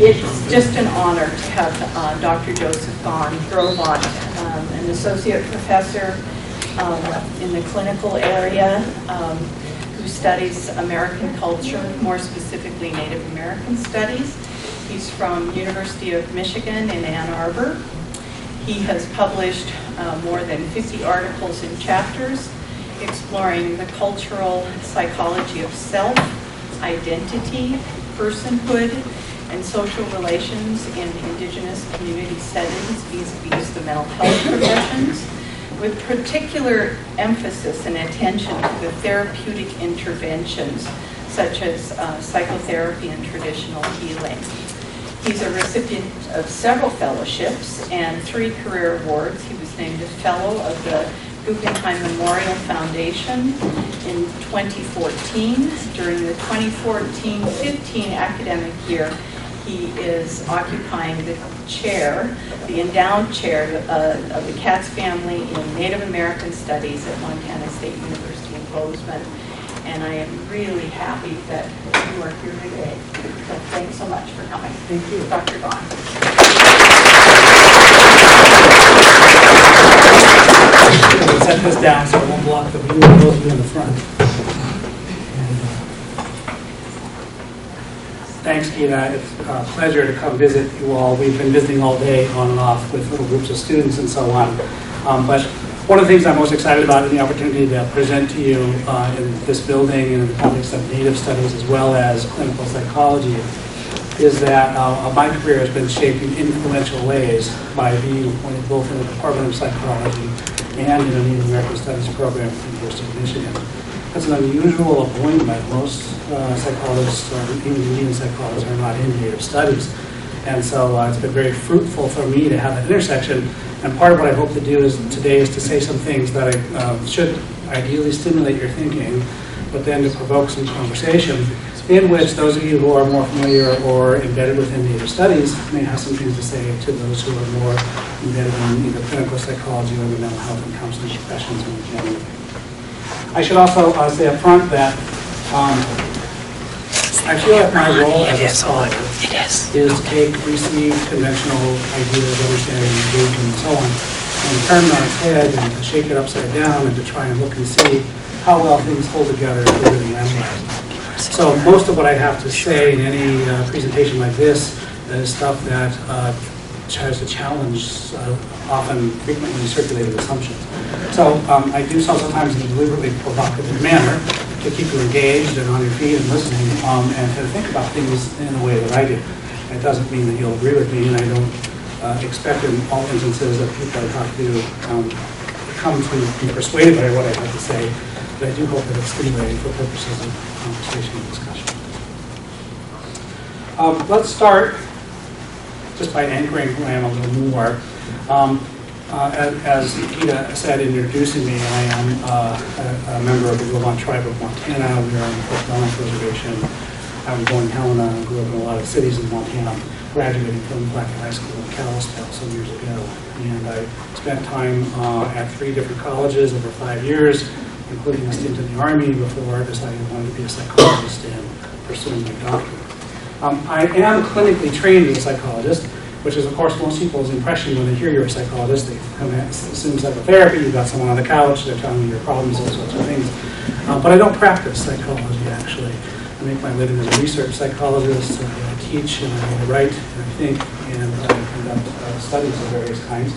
It's just an honor to have Dr. Joseph Gone, an associate professor in the clinical area who studies American culture, more specifically Native American studies. He's from University of Michigan in Ann Arbor. He has published more than 50 articles and chapters exploring the cultural psychology of self, identity, personhood, and social relations in indigenous community settings vis-a-vis the mental health professions, with particular emphasis and attention to the therapeutic interventions such as psychotherapy and traditional healing. He's a recipient of several fellowships and 3 career awards. He was named a fellow of the Guggenheim Memorial Foundation in 2014. During the 2014-15 academic year, he is occupying the chair, the endowed chair of the Katz Family in Native American Studies at Montana State University in Bozeman. And I am really happy that you are here today. So thanks so much for coming. Thank you. Dr. Gone. We'll set this down so it won't block the view of those of you in the front. Thanks, Gina. It's a pleasure to come visit you all. We've been visiting all day on and off with little groups of students and so on. But one of the things I'm most excited about is the opportunity to present to you in this building and in the context of Native studies as well as clinical psychology is that my career has been shaped in influential ways by being appointed both in the Department of Psychology and in the Native American Studies program at the University of Michigan. That's an unusual appointment. Most psychologists, even Indian psychologists, are not in Native studies. And so it's been very fruitful for me to have that intersection. And part of what I hope to do today is to say some things that should ideally stimulate your thinking, but then to provoke some conversation in which those of you who are more familiar or embedded within Native studies may have some things to say to those who are more embedded in either clinical psychology or the mental health and counseling professions in general. I should also say up front that I feel like my role as a scholar is to take received conventional ideas, understanding, engagement, and so on, and turn it on its head and to shake it upside down and to try and look and see how well things hold together if they're really analyzed. So most of what I have to say in any presentation like this is stuff that tries to challenge often frequently circulated assumptions. So I do so sometimes in a deliberately provocative manner to keep you engaged and on your feet and listening and to think about things in the way that I do. It doesn't mean that you'll agree with me, and I don't expect in all instances that people I talk to come to be persuaded by what I have to say, but I do hope that it's stimulating for purposes of conversation and discussion. Let's start just by anchoring who I am a little more. As Gina said in introducing me, I am a member of the Gros Ventre tribe of Montana. We are on the Fort Belknap Reservation. I was born in Helena and grew up in a lot of cities in Montana, graduating from Blackfeet High School in Kalispell some years ago. And I spent time at 3 different colleges over 5 years, including a stint in the Army before deciding I wanted to be a psychologist and pursuing my doctorate. I am clinically trained as a psychologist, which is, of course, most people's impression when they hear you're a psychologist. They come in, assume psychotherapy, you've got someone on the couch, they're telling you your problems, all sorts of things. But I don't practice psychology, actually. I make my living as a research psychologist. I teach, and I write, and I think, and I conduct studies of various kinds.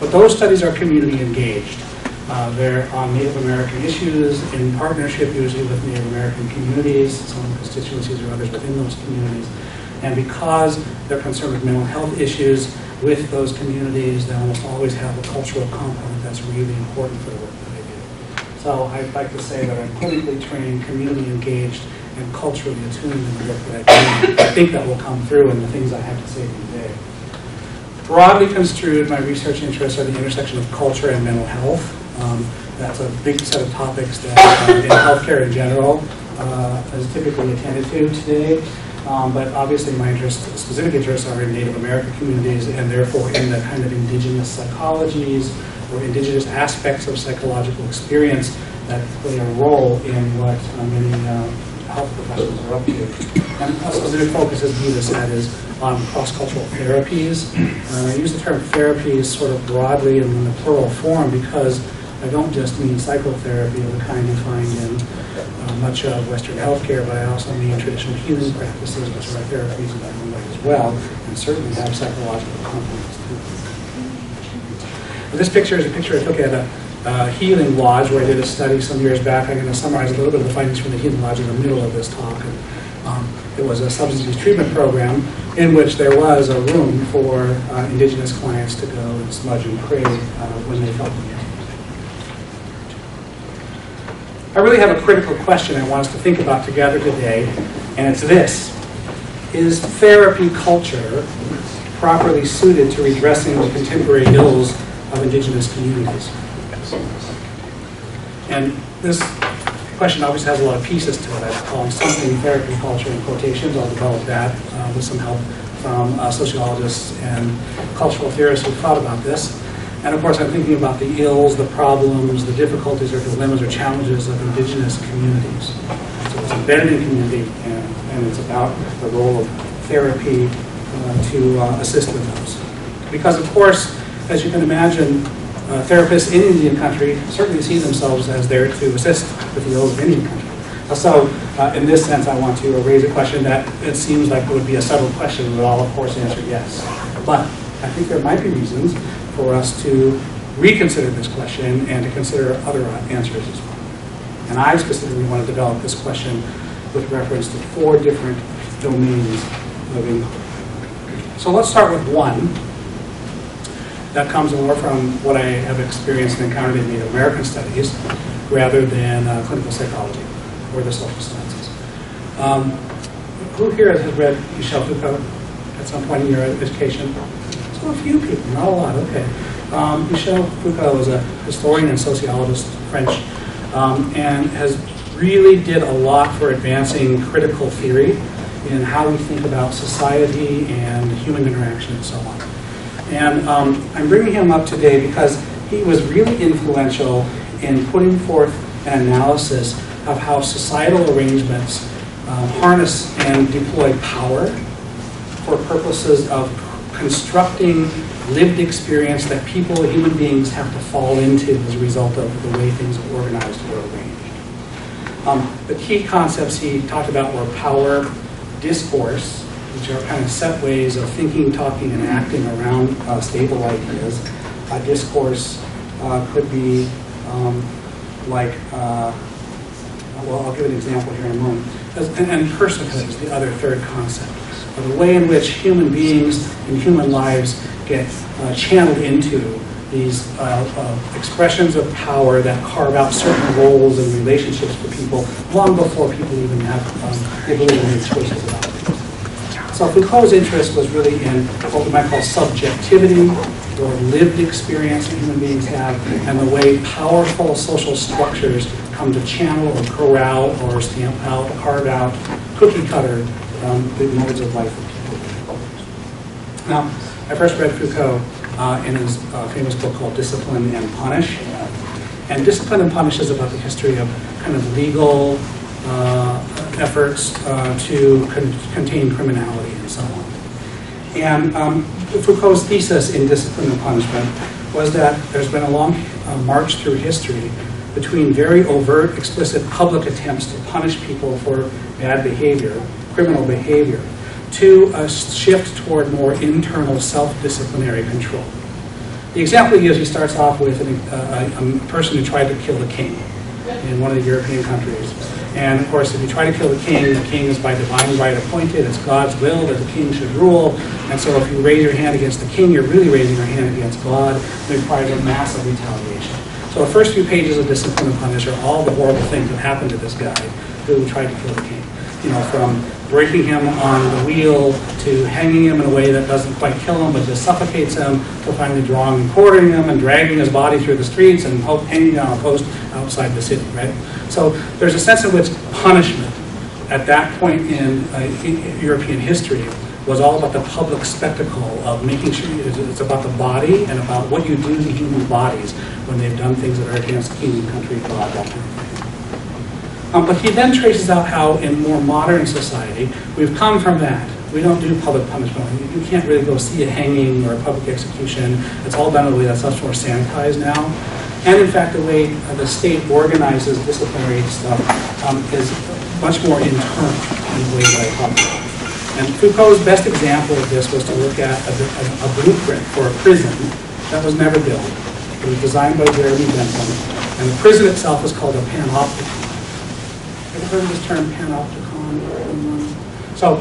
But those studies are community engaged. They're on Native American issues in partnership, usually with Native American communities, some constituencies or others within those communities. And because they're concerned with mental health issues with those communities, they almost always have a cultural component that's really important for the work that they do. So I'd like to say that I'm clinically trained, community engaged, and culturally attuned in the work that I do. I think that will come through in the things I have to say today. Broadly construed, my research interests are the intersection of culture and mental health. That's a big set of topics that in healthcare in general is typically attended to today. But obviously my specific interests are in Native American communities and therefore in the kind of indigenous psychologies or indigenous aspects of psychological experience that play a role in what many health professions are up to. And also their focus, as Nita said, is on cross-cultural therapies. I use the term therapies sort of broadly and in the plural form because I don't just mean psychotherapy of the kind you find in much of Western healthcare, but I also mean traditional healing practices, which are therapies in their own way as well, and certainly have psychological components too. This picture is a picture I took at a healing lodge where I did a study some years back. I'm going to summarize a little bit of the findings from the healing lodge in the middle of this talk. And, it was a substance use treatment program in which there was a room for indigenous clients to go and smudge and pray when they felt the need. I really have a critical question I want us to think about together today, and it's this. Is therapy culture properly suited to redressing the contemporary ills of indigenous communities? And this question obviously has a lot of pieces to it. I call them something therapy culture in quotations. I'll develop that with some help from sociologists and cultural theorists who thought about this. And of course, I'm thinking about the ills, the problems, the difficulties or dilemmas or challenges of indigenous communities. So it's embedded in community, and it's about the role of therapy to assist with those. Because of course, as you can imagine, therapists in Indian country certainly see themselves as there to assist with the ills of Indian country. So in this sense, I want to raise a question that it seems like it would be a subtle question. We would all, of course, answer yes. But I think there might be reasons for us to reconsider this question and to consider other answers as well. And I specifically want to develop this question with reference to four different domains of inquiry. So let's start with one that comes more from what I have experienced and encountered in Native American studies rather than clinical psychology or the social sciences. Who here has read Michel Foucault at some point in your education? A few people, not a lot, okay. Michel Foucault is a historian and sociologist, French, and has really did a lot for advancing critical theory in how we think about society and human interaction and so on. And I'm bringing him up today because he was really influential in putting forth an analysis of how societal arrangements harness and deploy power for purposes of constructing lived experience that people, human beings, have to fall into as a result of the way things are organized or arranged. The key concepts he talked about were power, discourse, which are kind of set ways of thinking, talking, and acting around stable ideas. Discourse could be well, I'll give an example here in a moment. And personhood is the other third concept. The way in which human beings and human lives get channeled into these expressions of power that carve out certain roles and relationships for people long before people even have the ability to make choices about it. So Foucault's interest was really in what we might call subjectivity or lived experience that human beings have and the way powerful social structures come to channel or corral or stamp out, carve out, cookie cutter the modes of life of people. Now, I first read Foucault in his famous book called Discipline and Punish. And Discipline and Punish is about the history of kind of legal efforts to contain criminality and so on. And Foucault's thesis in Discipline and Punishment was that there's been a long march through history between very overt, explicit public attempts to punish people for bad behavior, criminal behavior, to a shift toward more internal self-disciplinary control. The example he gives, he starts off with a person who tried to kill the king in one of the European countries. And of course, if you try to kill the king is by divine right appointed. It's God's will that the king should rule. And so if you raise your hand against the king, you're really raising your hand against God. It requires a massive retaliation. So the first few pages of Discipline and Punish are all the horrible things that happened to this guy who tried to kill the king. You know, from breaking him on the wheel to hanging him in a way that doesn't quite kill him but just suffocates him, to finally drawing and quartering him and dragging his body through the streets and hanging down a post outside the city, right? So there's a sense in which punishment at that point in European history was all about the public spectacle of making sure it's about the body and about what you do to human bodies when they've done things that are against king, country, God, that kind of thing. But he then traces out how in more modern society we've come from that. We don't do public punishment. You can't really go see a hanging or a public execution. It's all done in a way that's much more sanitized now. And in fact, the way the state organizes disciplinary stuff is much more internal in the way that I talked about. And Foucault's best example of this was to look at a blueprint for a prison that was never built. It was designed by Jeremy Bentham, and the prison itself was called a panopticon. Ever heard of this term, panopticon? So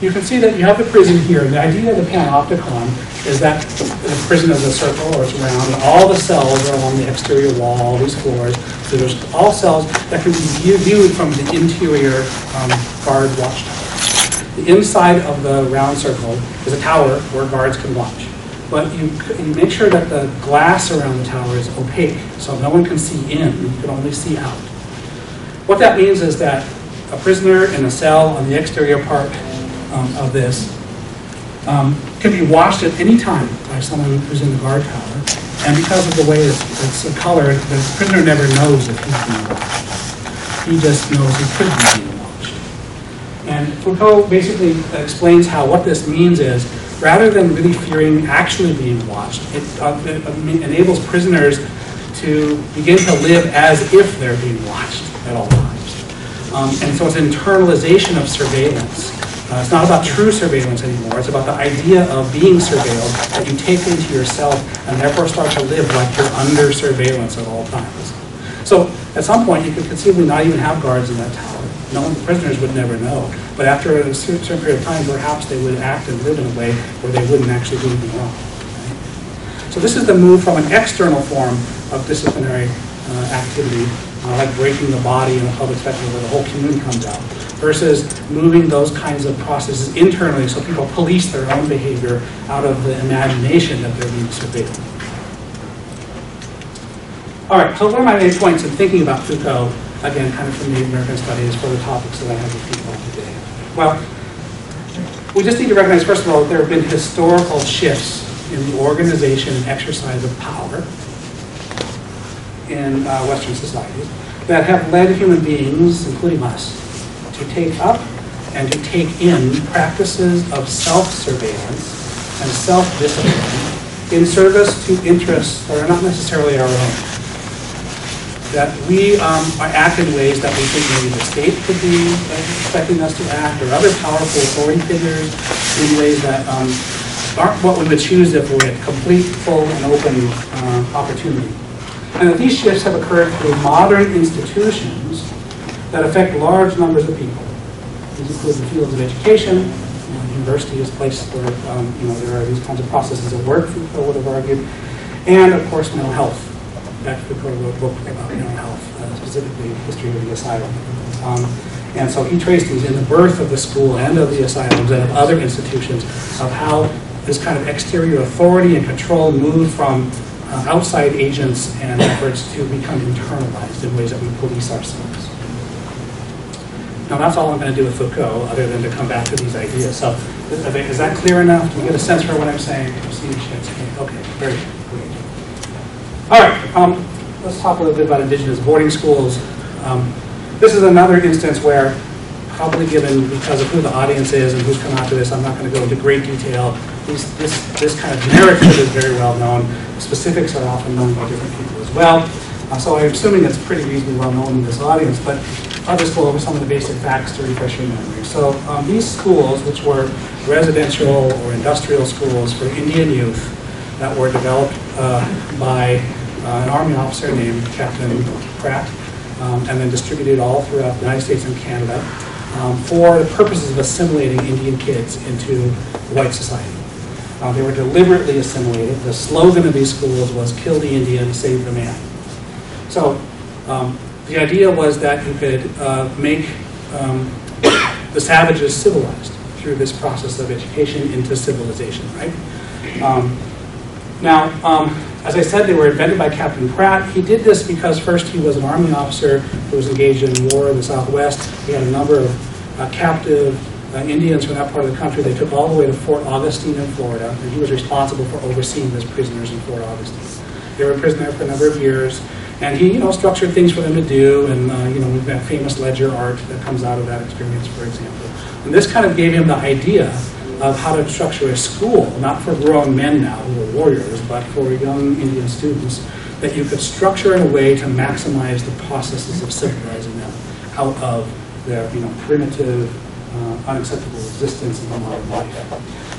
you can see that you have the prison here. The idea of the panopticon is that the prison is a circle, or it's round, and all the cells are along the exterior wall, all these floors. So there's all cells that can be viewed from the interior guard watchtower. The inside of the round circle is a tower where guards can watch. But you make sure that the glass around the tower is opaque, so no one can see in, you can only see out. What that means is that a prisoner in a cell on the exterior part of this can be watched at any time by someone who's in the guard tower. And because of the way it's colored, the prisoner never knows if he's being watched. He just knows he could be being watched. And Foucault basically explains how what this means is, rather than really fearing actually being watched, it enables prisoners to begin to live as if they're being watched at all times. And so it's internalization of surveillance. It's not about true surveillance anymore. It's about the idea of being surveilled that you take into yourself and therefore start to live like you're under surveillance at all times. So at some point, you could conceivably not even have guards in that tower. No one, the prisoners would never know. But after a certain period of time, perhaps they would act and live in a way where they wouldn't actually do anything wrong. Right? So this is the move from an external form of disciplinary activity, like breaking the body in a public spectrum where the whole community comes out, versus moving those kinds of processes internally so people police their own behavior out of the imagination that they're being surveilled. All right, so one of my main points in thinking about Foucault, again, kind of from the American studies for the topics that I have with people today. Well, we just need to recognize, first of all, that there have been historical shifts in the organization and exercise of power in Western societies that have led human beings, including us, to take up and to take in practices of self-surveillance and self-discipline in service to interests that are not necessarily our own. That we act in ways that we think maybe the state could be expecting us to act, or other powerful authority figures, in ways that aren't what we would choose if we had complete, full, and open opportunity. And that these shifts have occurred through modern institutions that affect large numbers of people. These include the fields of education. University is a place where there are these kinds of processes at work, I would have argued, and of course mental health. Dr. Foucault wrote a book about mental health, specifically the history of the asylum. And so he traced these in the birth of the school and of the asylums and of other institutions of how this kind of exterior authority and control moved from outside agents and efforts to become internalized in ways that we police ourselves. Now that's all I'm going to do with Foucault other than to come back to these ideas. So is that clear enough? Do you get a sense for what I'm saying? Okay, very good. All right, let's talk a little bit about indigenous boarding schools. This is another instance where, probably given because of who the audience is and who's come out to this, I'm not going to go into great detail. This kind of narrative is very well known. Specifics are often known by different people as well. So I'm assuming it's pretty reasonably well known in this audience, but I'll just go over some of the basic facts to refresh your memory. So these schools, which were residential or industrial schools for Indian youth, that were developed by an Army officer named Captain Pratt, and then distributed all throughout the United States and Canada for the purposes of assimilating Indian kids into white society. They were deliberately assimilated. The slogan of these schools was, "Kill the Indian, save the man." So the idea was that you could make the savages civilized through this process of education into civilization, right? Now, as I said, they were invented by Captain Pratt. He did this because first he was an Army officer who was engaged in war in the Southwest. He had a number of captive Indians from that part of the country. They took all the way to Fort Augustine in Florida, and he was responsible for overseeing those prisoners in Fort Augustine. They were imprisoned there for a number of years, And he, you know, structured things for them to do, and you know, we've got famous ledger art that comes out of that experience, for example. And this kind of gave him the idea of how to structure a school, not for grown men now who are warriors, but for young Indian students, that you could structure in a way to maximize the processes of civilizing them out of their, you know, primitive, unacceptable existence in the modern life.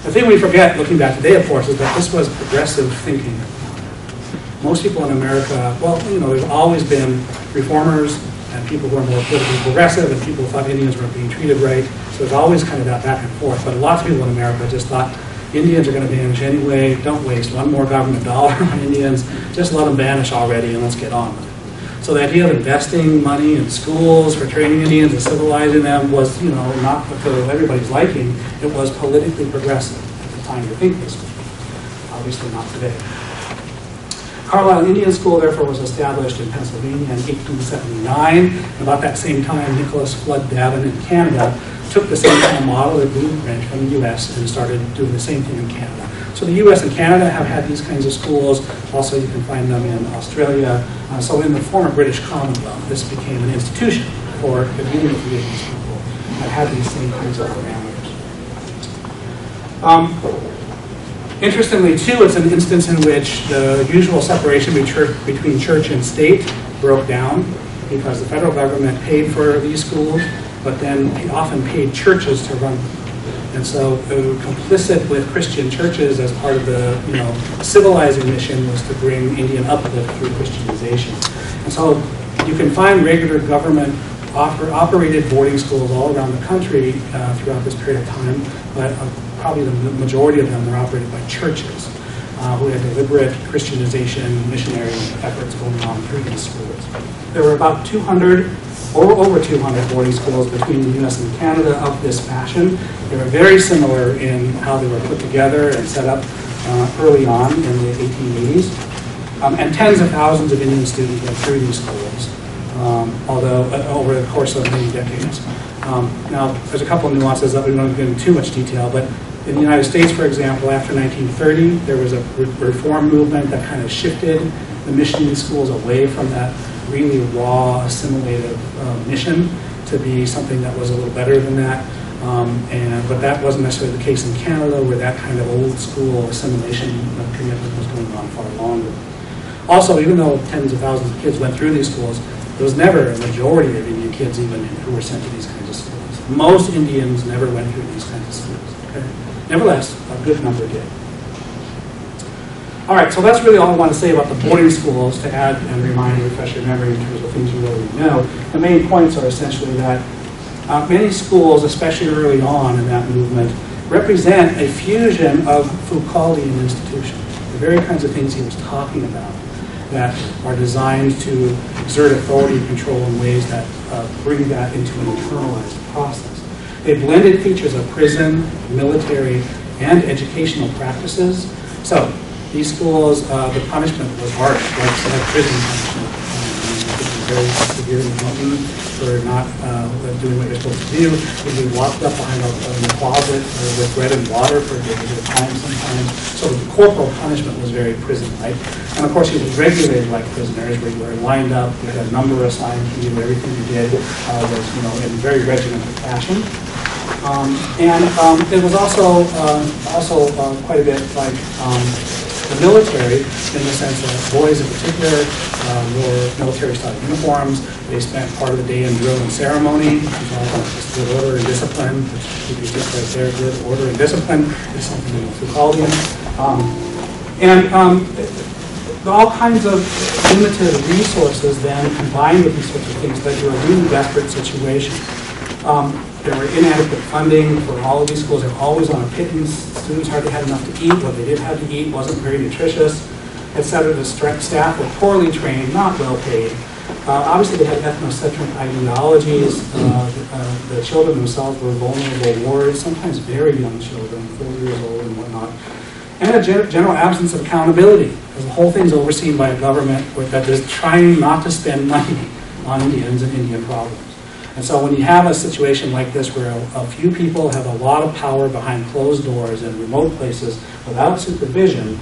The thing we forget, looking back today, of course, is that this was progressive thinking. Most people in America, well, you know, there's always been reformers and people who are more politically progressive and people who thought Indians weren't being treated right. So there's always kind of that back and forth. But lots of people in America just thought Indians are going to vanish anyway. Don't waste one more government dollar on Indians. Just let them vanish already and let's get on with it. So the idea of investing money in schools for training Indians and civilizing them was, you know, not because everybody's liking. It was politically progressive at the time to think this way. Obviously not today. Carlisle Indian School, therefore, was established in Pennsylvania in 1879. And about that same time, Nicholas Flood Davin in Canada took the same kind of model, the blueprint from the U.S., and started doing the same thing in Canada. So the U.S. and Canada have had these kinds of schools. Also, you can find them in Australia. So in the former British Commonwealth, this became an institution for the community of Indigenous people that had these same kinds of parameters. Interestingly, too, it's an instance in which the usual separation between church and state broke down because the federal government paid for these schools, but then often paid churches to run them. And so they were complicit with Christian churches as part of the, you know, civilizing mission was to bring Indian uplift through Christianization. And so you can find regular government operated boarding schools all around the country throughout this period of time, but probably the majority of them were operated by churches who had deliberate Christianization missionary efforts going on through these schools. There were about 200 or over 200 boarding schools between the U.S. and Canada of this fashion. They were very similar in how they were put together and set up early on in the 1880s. And tens of thousands of Indian students went through these schools, although over the course of many decades. Now, there's a couple of nuances that we won't get into too much detail, but in the United States, for example, after 1930, there was a reform movement that kind of shifted the missionary schools away from that really raw, assimilative mission to be something that was a little better than that. But that wasn't necessarily the case in Canada, where that kind of old school assimilation commitment was going on far longer. Also, even though tens of thousands of kids went through these schools, there was never a majority of Indian kids even who were sent to these kinds of schools. Most Indians never went through these kinds of schools. Okay? Nevertheless, a good number did. All right, so that's really all I want to say about the boarding schools to add and remind and refresh your memory in terms of things you already know. The main points are essentially that many schools, especially early on in that movement, represent a fusion of Foucaultian institutions, the very kinds of things he was talking about that are designed to exert authority and control in ways that bring that into an internalized process. They blended features of prison, military, and educational practices. So these schools, the punishment was harsh, like so prison punishment. Very severely known for not doing what you're supposed to do. You'd be locked up behind a closet with bread and water for a bit of time sometimes. So the corporal punishment was very prison-like. And of course, he was regulated like prisoners, where you were lined up, you had a number assigned to you, everything you did was, you know, in very regimented fashion. It was also quite a bit like the military, in the sense that boys in particular wore military-style uniforms. They spent part of the day in drill and ceremony. Just good order and discipline, which you could just right there, good order and discipline is something that Foucauldian. All kinds of limited resources then combined with these sorts of things that you're in a really desperate situation. There were inadequate funding for all of these schools. They were always on a pittance. Students hardly had enough to eat. What they did have to eat wasn't very nutritious, etc. The staff were poorly trained, not well paid. Obviously, they had ethnocentric ideologies. The children themselves were vulnerable wards, sometimes very young children, 4 years old and whatnot. And a general absence of accountability, because the whole thing's overseen by a government that is trying not to spend money on Indians and Indian problems. And so when you have a situation like this where a few people have a lot of power behind closed doors in remote places without supervision,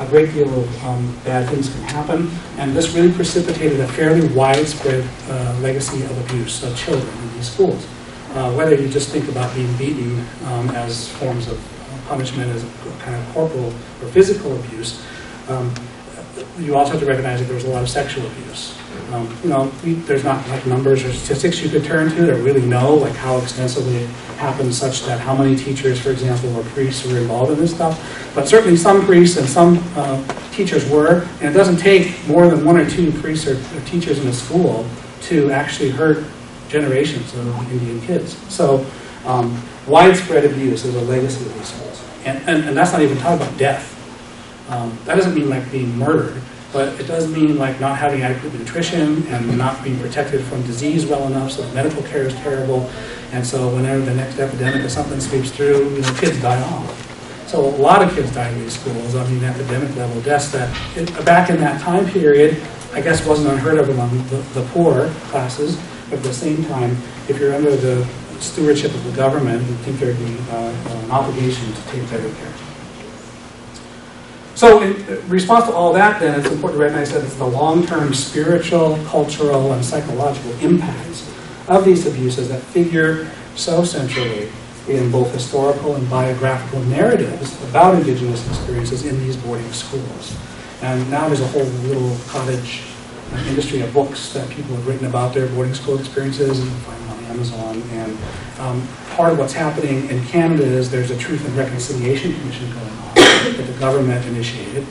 a great deal of bad things can happen. And this really precipitated a fairly widespread legacy of abuse of children in these schools. Whether you just think about being beaten as forms of punishment, as a kind of corporal or physical abuse, you also have to recognize that there was a lot of sexual abuse. You know, there's not like numbers or statistics you could turn to to really know like how extensively it happened, such that how many teachers, for example, or priests were involved in this stuff. But certainly some priests and some teachers were, and it doesn't take more than one or two priests or teachers in a school to actually hurt generations of Indian kids. So widespread abuse is a legacy of these schools. And that's not even talking about death. That doesn't mean like being murdered, but it does mean like not having adequate nutrition and not being protected from disease well enough, so the medical care is terrible. And so whenever the next epidemic or something sweeps through, you know, kids die off. So a lot of kids die in these schools. I mean, epidemic level deaths that back in that time period, I guess wasn't unheard of among the poor classes. But at the same time, if you're under the stewardship of the government, you think there'd be an obligation to take better care. So in response to all that, then, it's important to recognize that it's the long-term spiritual, cultural, and psychological impacts of these abuses that figure so centrally in both historical and biographical narratives about Indigenous experiences in these boarding schools. And now there's a whole little cottage industry of books that people have written about their boarding school experiences, and you can find them on Amazon. And part of what's happening in Canada is there's a Truth and Reconciliation Commission going on that the government initiated,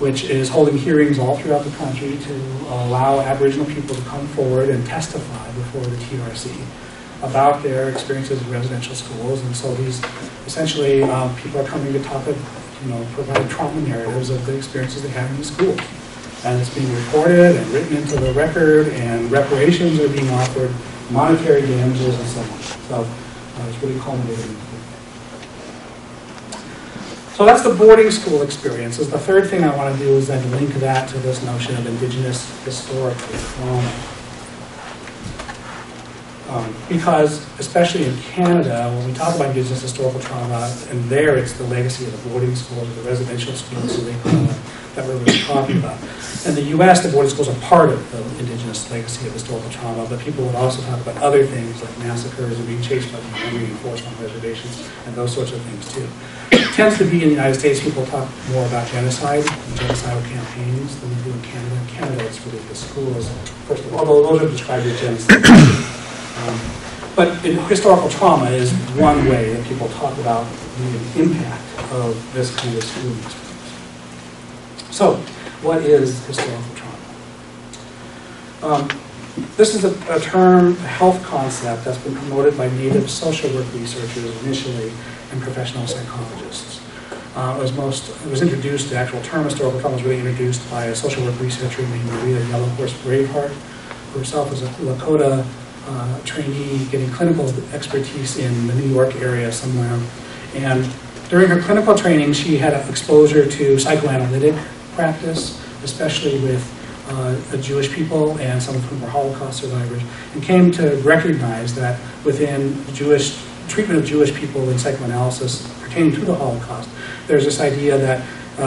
which is holding hearings all throughout the country to allow Aboriginal people to come forward and testify before the TRC about their experiences in residential schools. And so these, essentially, people are coming to talk, provide trauma narratives of the experiences they have in the schools. And it's being recorded and written into the record, and reparations are being offered, monetary damages, and so on. So it's really culminating. So that's the boarding school experiences. The third thing I want to do is then link that to this notion of Indigenous historical trauma. Because, especially in Canada, when we talk about Indigenous historical trauma, and there it's the legacy of the boarding schools or the residential schools that we're really talking about. In the U.S., the boarding schools are part of the Indigenous legacy of historical trauma, but people would also talk about other things like massacres and being chased by the enemy and forced on reservations and those sorts of things, too. It tends to be in the United States, people talk more about genocide and genocidal campaigns than we do in Canada. In Canada, it's really the schools, first of all, although those are described as genocide. But historical trauma is one way that people talk about the impact of this kind of school experience. So, what is historical trauma? This is a term, a health concept that's been promoted by Native social work researchers initially and professional psychologists. It was introduced, the actual term historical trauma was really introduced by a social work researcher named Maria Yellow Horse-Braveheart, who herself was a Lakota trainee getting clinical expertise in the New York area somewhere. And during her clinical training, she had exposure to psychoanalytic practice, especially with Jewish people, and some of whom were Holocaust survivors, and came to recognize that within Jewish treatment of Jewish people in psychoanalysis pertaining to the Holocaust, there's this idea that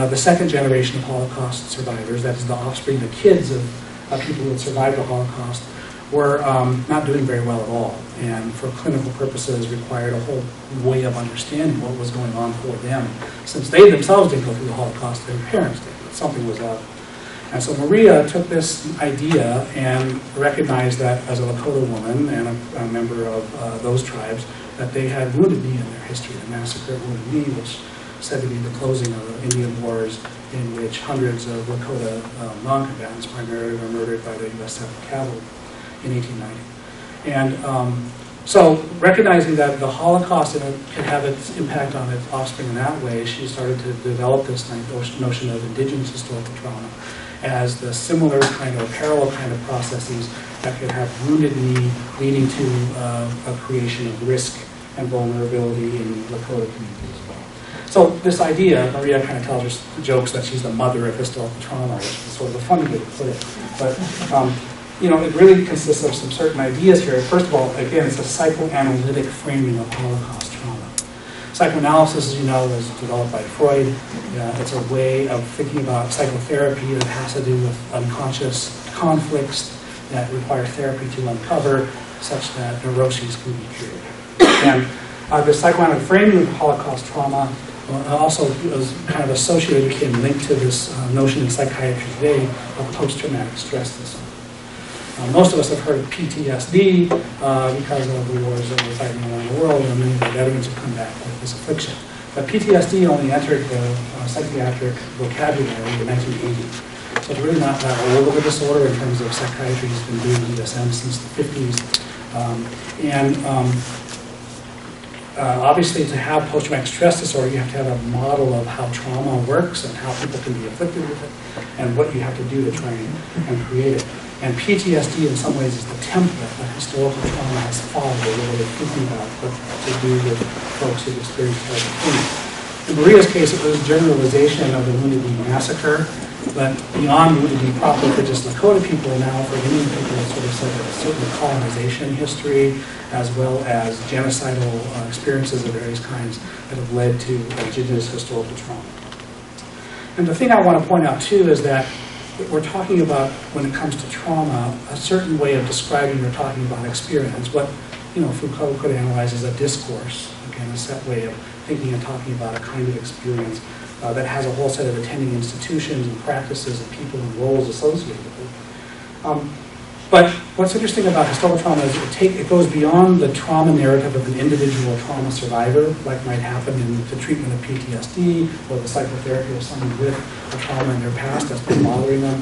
the second generation of Holocaust survivors, that is the offspring, the kids of people who had survived the Holocaust, were not doing very well at all, and for clinical purposes required a whole way of understanding what was going on for them, since they themselves didn't go through the Holocaust, their parents did, but something was up. And so Maria took this idea and recognized that as a Lakota woman and a member of those tribes, that they had Wounded Knee in their history, the massacre of Wounded Knee, which is said to be the closing of the Indian Wars, in which hundreds of Lakota non-combatants primarily were murdered by the U.S. 7th Cavalry in 1890. And so recognizing that the Holocaust could have its impact on its offspring in that way, she started to develop this notion of Indigenous historical trauma as the similar kind of parallel kind of processes that could have Wounded Knee leading to a creation of risk and vulnerability in Lakota communities as well. So this idea, Maria kind of tells her jokes that she's the mother of historical trauma, which is sort of a funny way to put it. But it really consists of some certain ideas here. First of all, again, it's a psychoanalytic framing of Holocaust trauma. Psychoanalysis, as you know, was developed by Freud. It's a way of thinking about psychotherapy that has to do with unconscious conflicts that require therapy to uncover, such that neuroses can be cured. And the psychoanalytic framing of Holocaust trauma also is kind of associated and linked to this notion in psychiatry today of post-traumatic stress disorder. Most of us have heard of PTSD because of the wars that were fighting around the world, and many of the veterans have come back with this affliction. But PTSD only entered the psychiatric vocabulary in 1980. So it's really not that old of a disorder in terms of psychiatry. Has been doing DSM since the 50s. Obviously, to have post-traumatic stress disorder, you have to have a model of how trauma works and how people can be afflicted with it and what you have to do to try and create it. And PTSD, in some ways, is the template that historical trauma has followed a way of thinking about what to do with folks who experience trauma. In Maria's case, it was a generalization of the Wounded Knee massacre, but beyond Wounded Knee proper for just Lakota people, now for Indian people, it's sort of a certain colonization history, as well as genocidal experiences of various kinds that have led to indigenous historical trauma. And the thing I want to point out, too, is that we're talking about, when it comes to trauma, a certain way of describing or talking about experience. What Foucault could analyze as a discourse, again, a set way of thinking and talking about a kind of experience that has a whole set of attending institutions and practices and people and roles associated with it. But what's interesting about historical trauma is it goes beyond the trauma narrative of an individual trauma survivor, like might happen in the treatment of PTSD or the psychotherapy of someone with a trauma in their past that's been bothering them.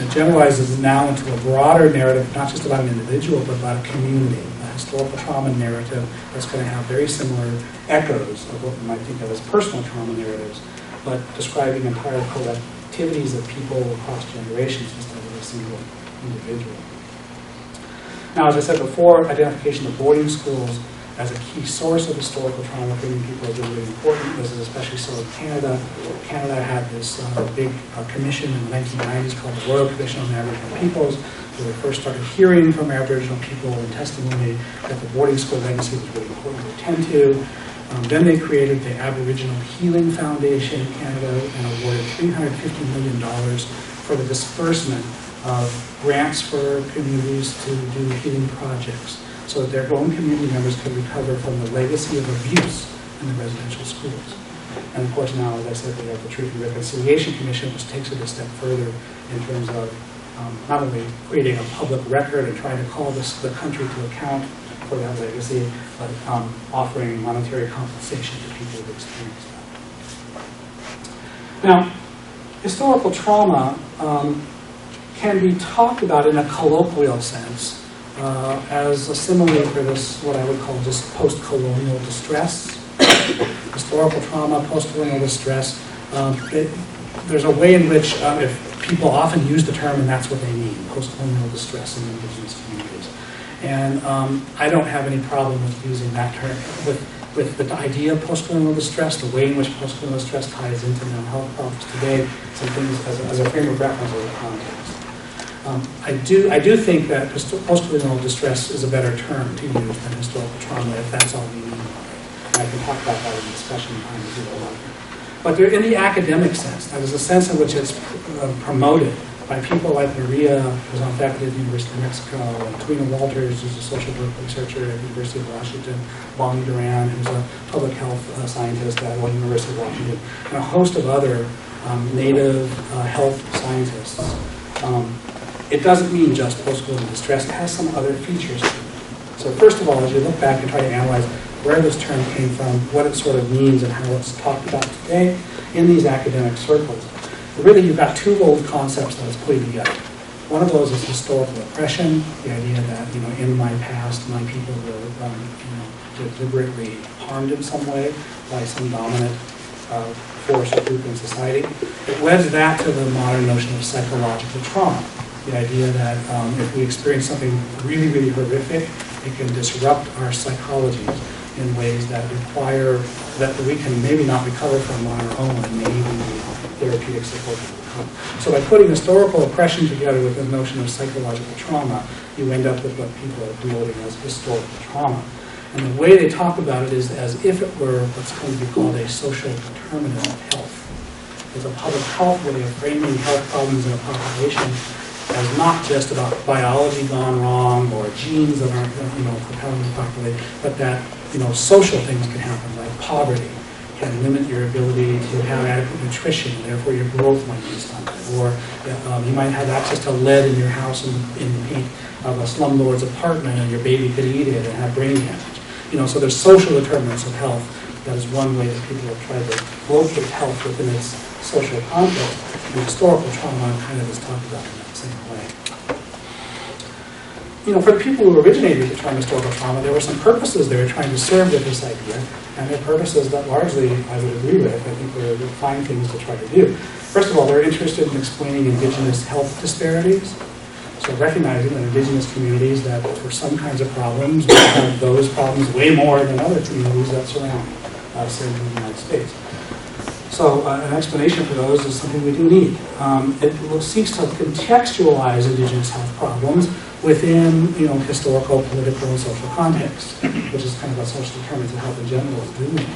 It generalizes now into a broader narrative, not just about an individual, but about a community, a historical trauma narrative that's going to have very similar echoes of what we might think of as personal trauma narratives, but describing entire collectivities of people across generations instead of a single individual. Now, as I said before, identification of boarding schools as a key source of historical trauma for Indian people is really important. This is especially so in Canada. Canada had this big commission in the 1990s called the Royal Commission on Aboriginal Peoples, where they first started hearing from Aboriginal people and testimony that the boarding school legacy was really important to attend to. Then they created the Aboriginal Healing Foundation in Canada and awarded $350 million for the disbursement of grants for communities to do healing projects so that their own community members could recover from the legacy of abuse in the residential schools. And of course now, as I said, we have the Truth and Reconciliation Commission, which takes it a step further in terms of not only creating a public record and trying to call the country to account for that legacy, but offering monetary compensation to people who experience that. Now, historical trauma can be talked about in a colloquial sense as a simile for this, what I would call just post-colonial distress. Historical trauma, post-colonial distress. There's a way in which if people often use the term, and that's what they mean, post-colonial distress in indigenous communities. And I don't have any problem with using that term, with the idea of post-colonial distress, the way in which post-colonial distress ties into mental health problems today, some things as a frame of reference or a context. I do think that post-colonial distress is a better term to use than historical trauma, if that's all we need. And I can talk about that in the discussion time if you don't want. But they're in the academic sense. That is a sense in which it's promoted by people like Maria, who's on faculty at the University of Mexico, and Karina Walters, who's a social work researcher at the University of Washington, Bonnie Duran, who's a public health scientist at the University of Washington, and a host of other native health scientists. It doesn't mean just post-colonial distress. It has some other features to it. So first of all, as you look back and try to analyze where this term came from, what it sort of means, and how it's talked about today in these academic circles, really you've got two old concepts that it's putting together. One of those is historical oppression, the idea that in my past, my people were deliberately harmed in some way by some dominant force or group in society. It lends that to the modern notion of psychological trauma. The idea that if we experience something really, really horrific, it can disrupt our psychologies in ways that require, that we can maybe not recover from on our own, and maybe therapeutic support can become. So by putting historical oppression together with the notion of psychological trauma, you end up with what people are denoting as historical trauma. And the way they talk about it is as if it were what's going to be called a social determinant of health. It's a public health way of framing health problems in a population as not just about biology gone wrong or genes that aren't, propelling the population, but that, social things can happen, like poverty can limit your ability to have adequate nutrition, and therefore your growth might be stunted. Or you might have access to lead in your house in the peak of a slumlord's apartment, and your baby could eat it and have brain damage. So there's social determinants of health. That is one way that people have tried to locate health within its social context. And historical trauma kind of is talked about in that same way. For the people who originated the term historical trauma, there were some purposes they were trying to serve with this idea, and they're purposes that largely I would agree with. I think they're fine things to try to do. First of all, they're interested in explaining indigenous health disparities. So recognizing in indigenous communities that for some kinds of problems, we have those problems way more than other communities that surround us in the United States. So an explanation for those is something we do need. It seeks to contextualize indigenous health problems within historical, political, and social context, which is kind of what social determinants of health in general is doing.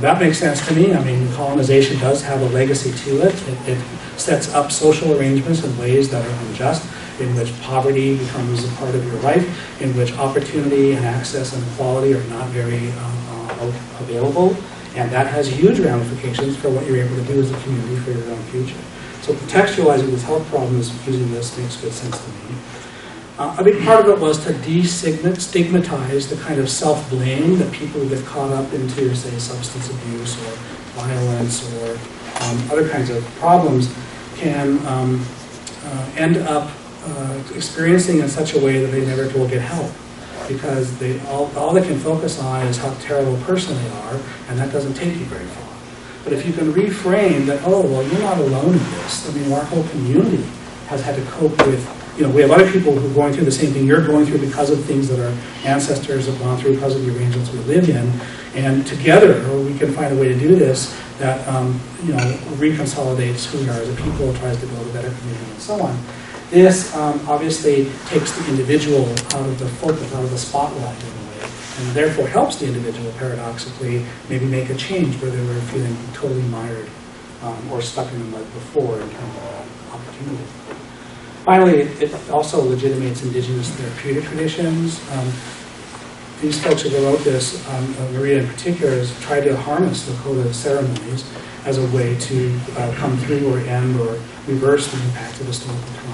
That makes sense to me. I mean, colonization does have a legacy to it. It sets up social arrangements in ways that are unjust, in which poverty becomes a part of your life, in which opportunity and access and equality are not very available. And that has huge ramifications for what you're able to do as a community for your own future. So contextualizing these health problems using this makes good sense to me. A big part of it was to destigmatize the kind of self-blame that people get caught up into, say, substance abuse or violence or other kinds of problems can end up experiencing in such a way that they never will get help. Because they all they can focus on is how terrible a person they are, and that doesn't take you very far. But if you can reframe that, oh, well, you're not alone in this. I mean, our whole community has had to cope with, we have other people who are going through the same thing you're going through because of things that our ancestors have gone through, because of the arrangements we live in. And together, we can find a way to do this that, reconsolidates who we are as a people, tries to build a better community, and so on. This obviously takes the individual out of the focus, out of the spotlight in a way, and therefore helps the individual paradoxically maybe make a change where they were feeling totally mired or stuck in the mud before in terms of opportunity. Finally, it also legitimates indigenous therapeutic traditions. These folks who wrote this, Maria in particular, has tried to harness Lakota ceremonies as a way to come through or end or reverse the impact of historical trauma.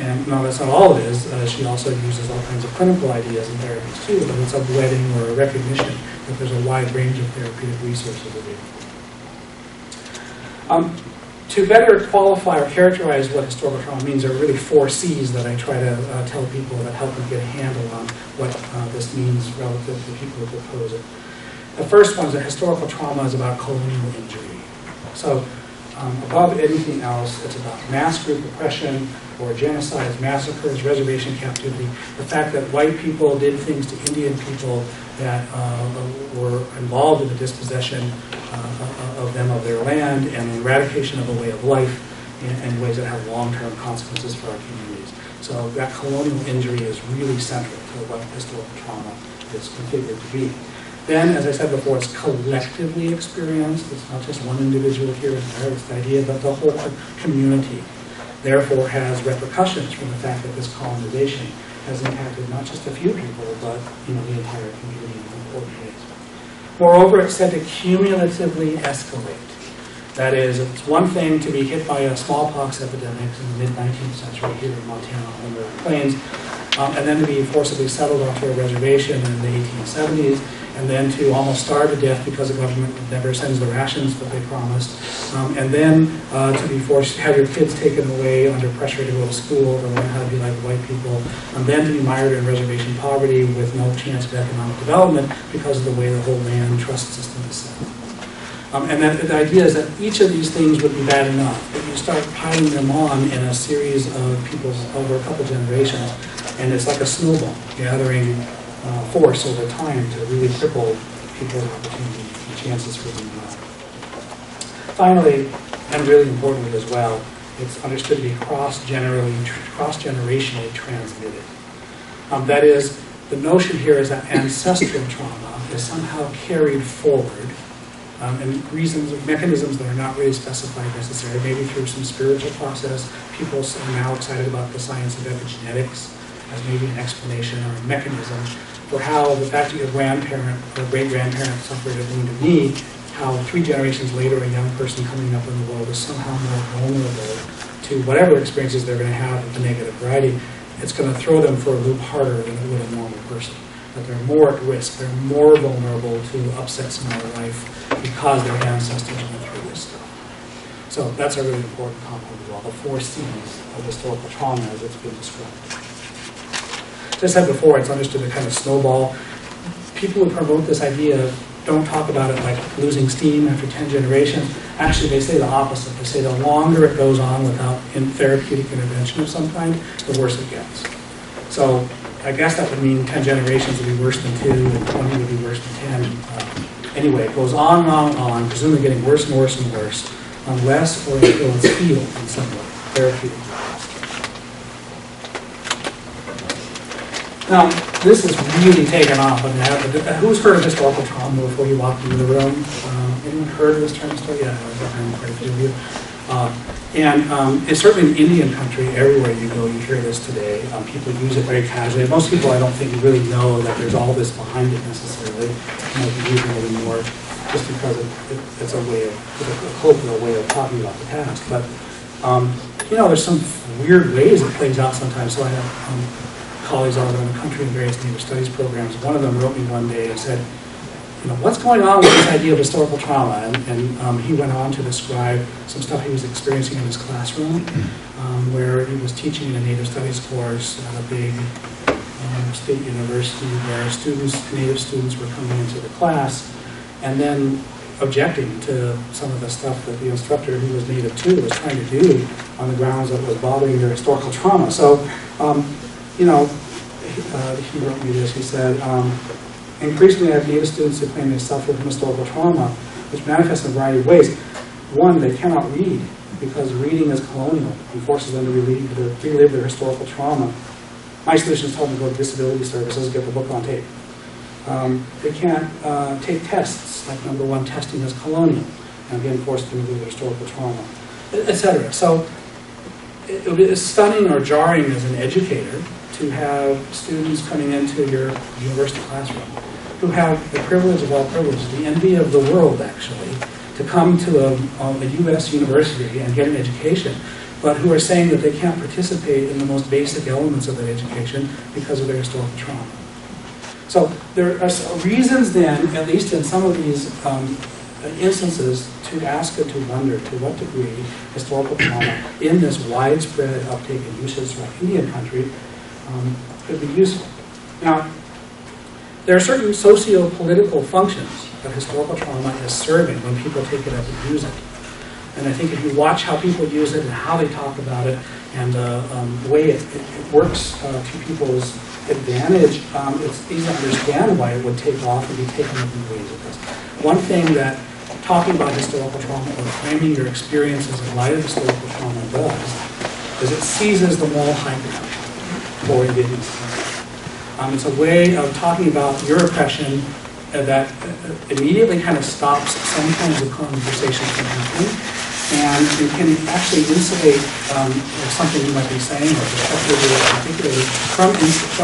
And no, that's not all it is. She also uses all kinds of clinical ideas and therapies too, but it's a wedding or a recognition that there's a wide range of therapeutic resources available. To better qualify or characterize what historical trauma means, there are really 4 C's that I try to tell people that help them get a handle on what this means relative to people who propose it. The first one is that historical trauma is about colonial injury. So above anything else, it's about mass group oppression or genocides, massacres, reservation captivity. The fact that white people did things to Indian people that were involved in the dispossession of them of their land and the eradication of a way of life in ways that have long-term consequences for our communities. So that colonial injury is really central to what historical trauma is configured to be. Then, as I said before, it's collectively experienced. It's not just one individual here and there. It's the idea that the whole community, therefore, has repercussions from the fact that this colonization has impacted not just a few people, but the entire community in important ways. Moreover, it's said to cumulatively escalate. That is, it's one thing to be hit by a smallpox epidemic in the mid-19th century here in Montana on the plains, and then to be forcibly settled onto a reservation in the 1870s, and then to almost starve to death because the government never sends the rations that they promised, and then to be forced to have your kids taken away under pressure to go to school or learn how to be like white people, and then to be mired in reservation poverty with no chance of economic development because of the way the whole land trust system is set up. And that the idea is that each of these things would be bad enough, but you start piling them on in a series of peoples over a couple generations, and it's like a snowball gathering force over time to really cripple people's opportunity and chances for them. Finally, and really importantly as well, it's understood to be cross-generationally transmitted. That is, the notion here is that ancestral trauma is somehow carried forward, and reasons, mechanisms that are not really specified necessarily, maybe through some spiritual process. People are now excited about the science of epigenetics as maybe an explanation or a mechanism for how the fact that your grandparent or great-grandparent suffered a wounded knee, how 3 generations later a young person coming up in the world is somehow more vulnerable to whatever experiences they're going to have with the negative variety. It's going to throw them for a loop harder than it would a normal person. That they're more at risk, they're more vulnerable to upsets in their life because their ancestors went through this stuff. So that's a really important component of all the 4 C's of historical trauma as it's been described. As I said before, it's understood a kind of snowball. People who promote this idea don't talk about it like losing steam after 10 generations. Actually, they say the opposite. They say the longer it goes on without therapeutic intervention of some kind, the worse it gets. So I guess that would mean 10 generations would be worse than 2, and 20 would be worse than 10. Anyway, it goes on and on and on, presumably getting worse and worse and worse, unless or until it's healed in some way, therapeutically. Now, this has really taken off on that. Who's heard of historical trauma before you walked into the room? Anyone heard of this term still? Yeah, I was behind quite a few of you. It's certainly in Indian country, everywhere you go, you hear this today. People use it very casually. Most people, I don't think, really know that there's all this behind it necessarily. You know, you use it a little more just because it's a way of, a colloquial way of talking about the past. But, you know, there's some weird ways it plays out sometimes. So I have colleagues all around the country in various Native Studies programs. One of them wrote me one day and said, you know, what's going on with this idea of historical trauma? And he went on to describe some stuff he was experiencing in his classroom, where he was teaching in a Native Studies course at a big state university where students, Native students were coming into the class and then objecting to some of the stuff that the instructor who was Native too was trying to do on the grounds that was bothering their historical trauma. So, you know, he wrote me this, he said, increasingly I have Native students who claim they suffer from historical trauma, which manifests in a variety of ways. One, they cannot read because reading is colonial and forces them to relive their historical trauma. My solution is to help them go to disability services, get the book on tape. They can't take tests, like number 1 testing is colonial, and again forced them to relive their historical trauma, etc. So it would be stunning or jarring as an educator to have students coming into your university classroom who have the privilege of all privileges, the envy of the world actually, to come to a U.S. university and get an education, but who are saying that they can't participate in the most basic elements of that education because of their historical trauma. So there are reasons then, at least in some of these instances, to ask and to wonder to what degree historical trauma in this widespread uptake and usage throughout Indian country could be useful. Now, there are certain socio-political functions that historical trauma is serving when people take it up and use it. And I think if you watch how people use it and how they talk about it and the way it works to people's advantage, it's easy to understand why it would take off and be taken up in ways of this. One thing that talking about historical trauma or framing your experiences in light of historical trauma does is it seizes the moral high ground for Indigenous people. It's a way of talking about your oppression that immediately kind of stops some kinds of conversations from happening, and it can actually insulate something you might be saying or particularly from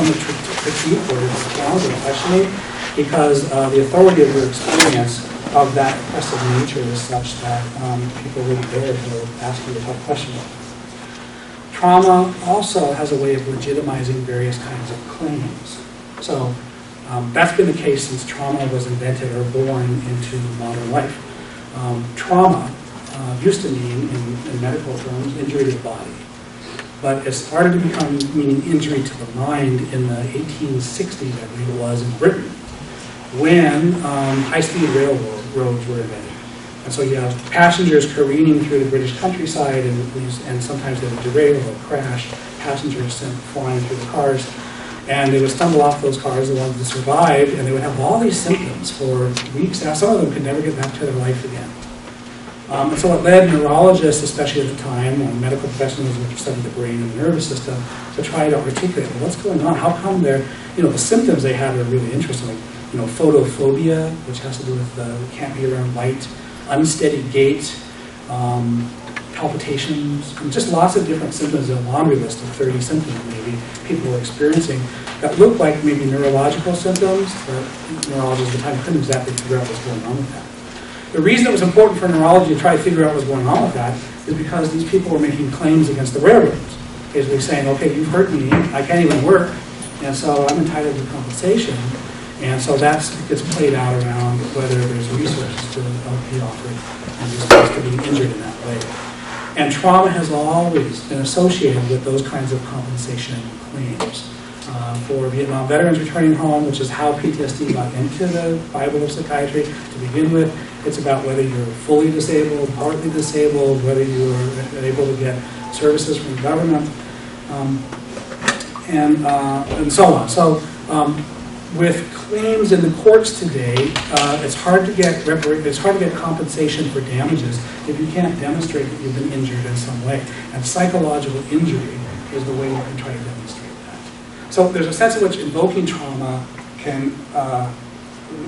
the critique or the challenge or questioning, because the authority of your experience of that oppressive nature is such that people wouldn't dare to ask you a tough question. Trauma also has a way of legitimizing various kinds of claims. So that's been the case since trauma was invented or born into modern life. Trauma used to mean, in medical terms, injury to the body. But it started to become meaning injury to the mind in the 1860s, I believe it was, in Britain, when high-speed railroads were invented. And so you have passengers careening through the British countryside, and sometimes they would derail or crash. Passengers sent flying through the cars, and they would stumble off those cars, the ones that survived, and they would have all these symptoms for weeks. Now, some of them could never get back to their life again. And so it led neurologists, especially at the time, and medical professionals who studied the brain and the nervous system, to try to articulate, well, what's going on? How come they're, the symptoms they had are really interesting, like, photophobia, which has to do with can't be around light, unsteady gait, palpitations, and just lots of different symptoms, a laundry list of 30 symptoms maybe people were experiencing that looked like maybe neurological symptoms, but neurologists at the time couldn't exactly figure out what's going on with that. The reason it was important for neurology to try to figure out what was going on with that is because these people were making claims against the railroads, basically saying, okay, you've hurt me, I can't even work, and so I'm entitled to compensation. And so that gets played out around whether there's resources to be offered and resources to being injured in that way. And trauma has always been associated with those kinds of compensation claims. For Vietnam veterans returning home, which is how PTSD got into the Bible of psychiatry to begin with. It's about whether you're fully disabled, partly disabled, whether you are able to get services from the government, and so on. So with claims in the courts today, it's hard to get compensation for damages if you can't demonstrate that you've been injured in some way. And psychological injury is the way you can try to demonstrate. So there's a sense in which invoking trauma can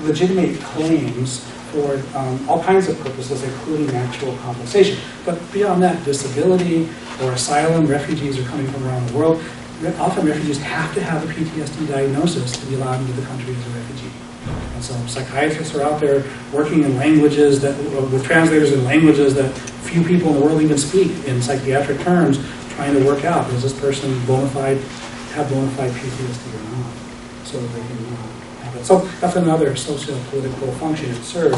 legitimate claims for all kinds of purposes, including actual compensation. But beyond that, disability or asylum, refugees are coming from around the world. Often refugees have to have a PTSD diagnosis to be allowed into the country as a refugee. And so psychiatrists are out there working in languages that, with translators in languages that few people in the world even speak in psychiatric terms, trying to work out, is this person bona fide, have bona fide PTSD or not, so they can have it. So that's another socio-political function it serves.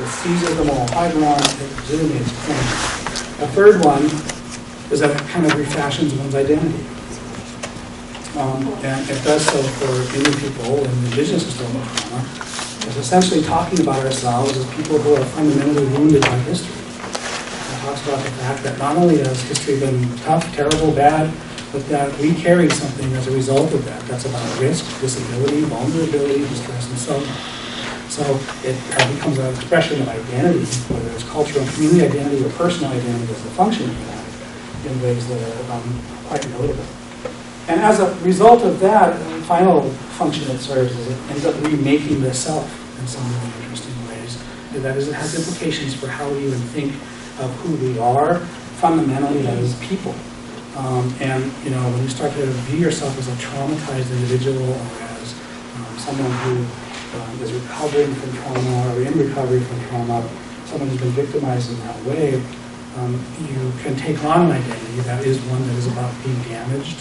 It seizes the moral hydron, it legitimates claims. A third one is that it kind of refashions one's identity. And it does so for Indian people in the indigenous historical trauma. It's essentially talking about ourselves as people who are fundamentally wounded by history. It talks about the fact that not only has history been tough, terrible, bad, but that we carry something as a result of that. That's about risk, disability, vulnerability, distress, and so on. So it becomes an expression of identity, whether it's cultural and community identity or personal identity as a function of that, in ways that are quite notable. And as a result of that, the final function it serves is it ends up remaking the self in some really interesting ways. And that is, it has implications for how we even think of who we are fundamentally as people. And when you start to view yourself as a traumatized individual or as someone who is recovering from trauma or in recovery from trauma, someone who's been victimized in that way, you can take on an identity that is one that is about being damaged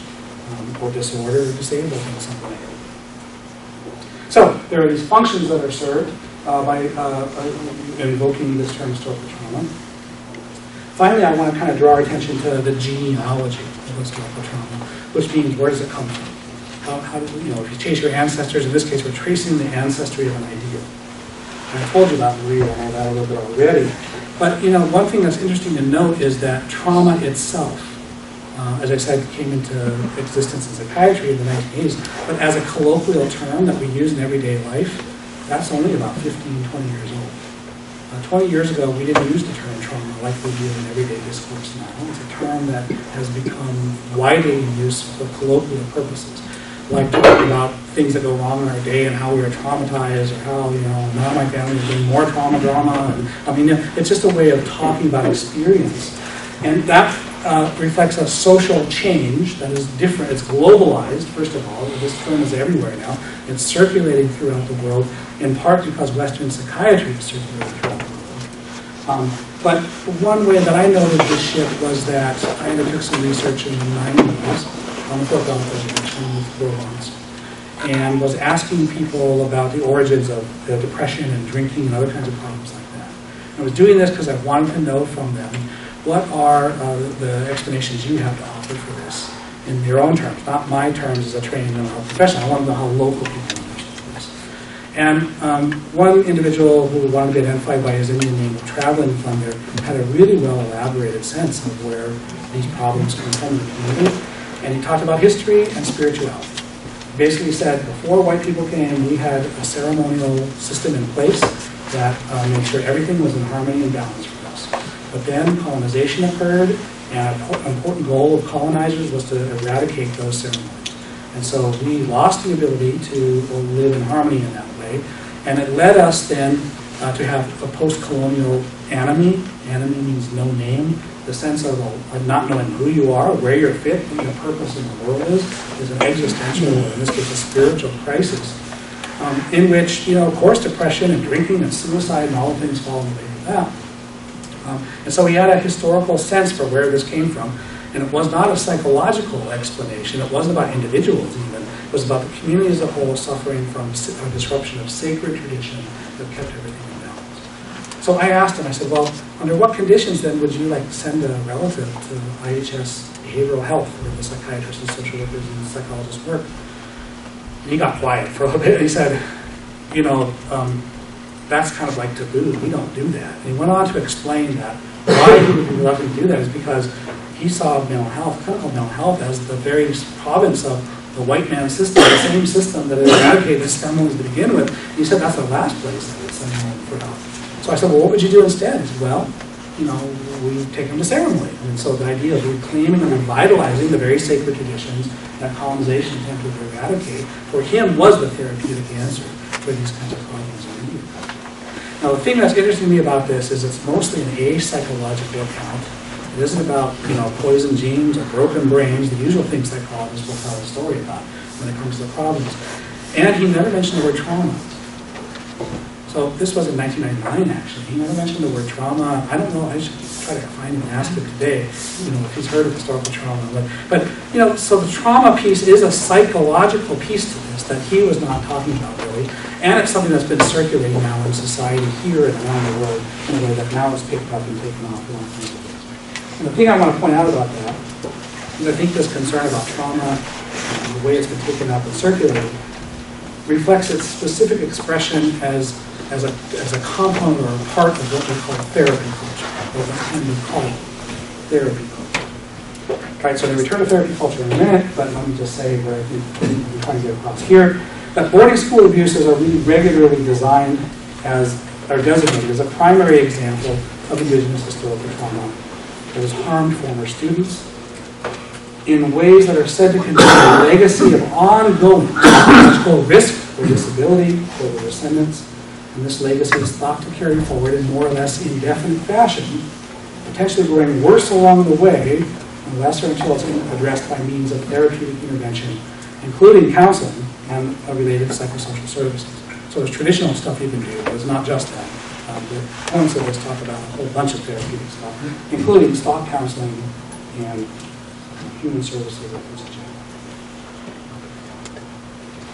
or disordered or disabled in some way. So there are these functions that are served by invoking this term historical trauma. Finally, I want to kind of draw our attention to the genealogy of historical trauma, which means where does it come from? How do if you chase your ancestors, in this case, we're tracing the ancestry of an ideal. And I told you about Maria and all that a little bit already. But, one thing that's interesting to note is that trauma itself, as I said, came into existence in psychiatry in the 1980s, but as a colloquial term that we use in everyday life, that's only about 15, 20 years old. 20 years ago, we didn't use the term trauma like we do in everyday discourse now. It's a term that has become widely used for colloquial purposes, like talking about things that go wrong in our day and how we are traumatized, or how, now my family is doing more drama. And, it's just a way of talking about experience. And that reflects a social change that is different. It's globalized, first of all. This term is everywhere now. It's circulating throughout the world, in part because Western psychiatry is circulating throughout the world. But one way that I noted this shift was that I undertook some research in the 90s on the Fort Belknap Reservation with Gros Ventre, and was asking people about the origins of the depression and drinking and other kinds of problems like that. And I was doing this because I wanted to know from them, what are the explanations you have to offer for this in your own terms, not my terms as a trained mental health professional. I want to know how local people understand this. And one individual who wanted to be identified by his Indian name, traveling funder, had a really well-elaborated sense of where these problems come from in the community. And he talked about history and spirituality. Basically said, before white people came, we had a ceremonial system in place that made sure everything was in harmony and balance for us. But then colonization occurred, and an important goal of colonizers was to eradicate those ceremonies. And so we lost the ability to live in harmony in that way. And it led us then to have a post-colonial anomie. Anomie means no name. The sense of not knowing who you are, where you're fit, what your purpose in the world is an existential, in this case, a spiritual crisis. In which, you know, of course, depression and drinking and suicide and all the things fall in the way of that. And so we had a historical sense for where this came from. And it was not a psychological explanation. It wasn't about individuals even. It was about the community as a whole suffering from a disruption of sacred tradition that kept everything in balance. So I asked him, I said, well, under what conditions then would you like to send a relative to IHS behavioral health where the psychiatrists and social workers and psychologists work? And he got quiet for a little bit. He said, you know, that's kind of like taboo. We don't do that. And he went on to explain that why he would be reluctant to do that is because he saw mental health, clinical mental health, as the very province of the white man system, the same system that eradicated ceremonies to begin with. And he said that's the last place that it's anyone for health. So I said, well, what would you do instead? He said, well, you know, we take them to ceremony. And so the idea of reclaiming and revitalizing the very sacred traditions that colonization attempted to eradicate, for him was the therapeutic answer for these kinds of problems. Now, the thing that's interesting to me about this is it's mostly an a-psychological account. It isn't about, you know, poison genes or broken brains, the usual things psychologists will tell a story about when it comes to the problems. And he never mentioned the word trauma. So this was in 1999, actually. He never mentioned the word trauma. I don't know. I should try to find him and ask him today, you know, if he's heard of historical trauma. But, you know, so the trauma piece is a psychological piece to this that he was not talking about, really. And it's something that's been circulating now in society here and around the world in a way that now is picked up and taken off. And the thing I want to point out about that is I think this concern about trauma and the way it's been taken up and circulated reflects its specific expression as a component or a part of what we call therapy culture, or what we call therapy culture. All right, so I'm going to return to therapy culture in a minute, but let me just say where I think I'm trying to get across here, that boarding school abuses are really regularly designed as, or designated as a primary example of indigenous historical trauma that has harmed former students in ways that are said to contain a legacy of ongoing social risk for disability for their descendants. And this legacy is thought to carry forward in more or less indefinite fashion, potentially growing worse along the way, unless or until it's addressed by means of therapeutic intervention, including counseling and related psychosocial services. So there's traditional stuff you can do, but it's not just that. The points of this talk about a whole bunch of therapeutic stuff, including stock counseling and human services.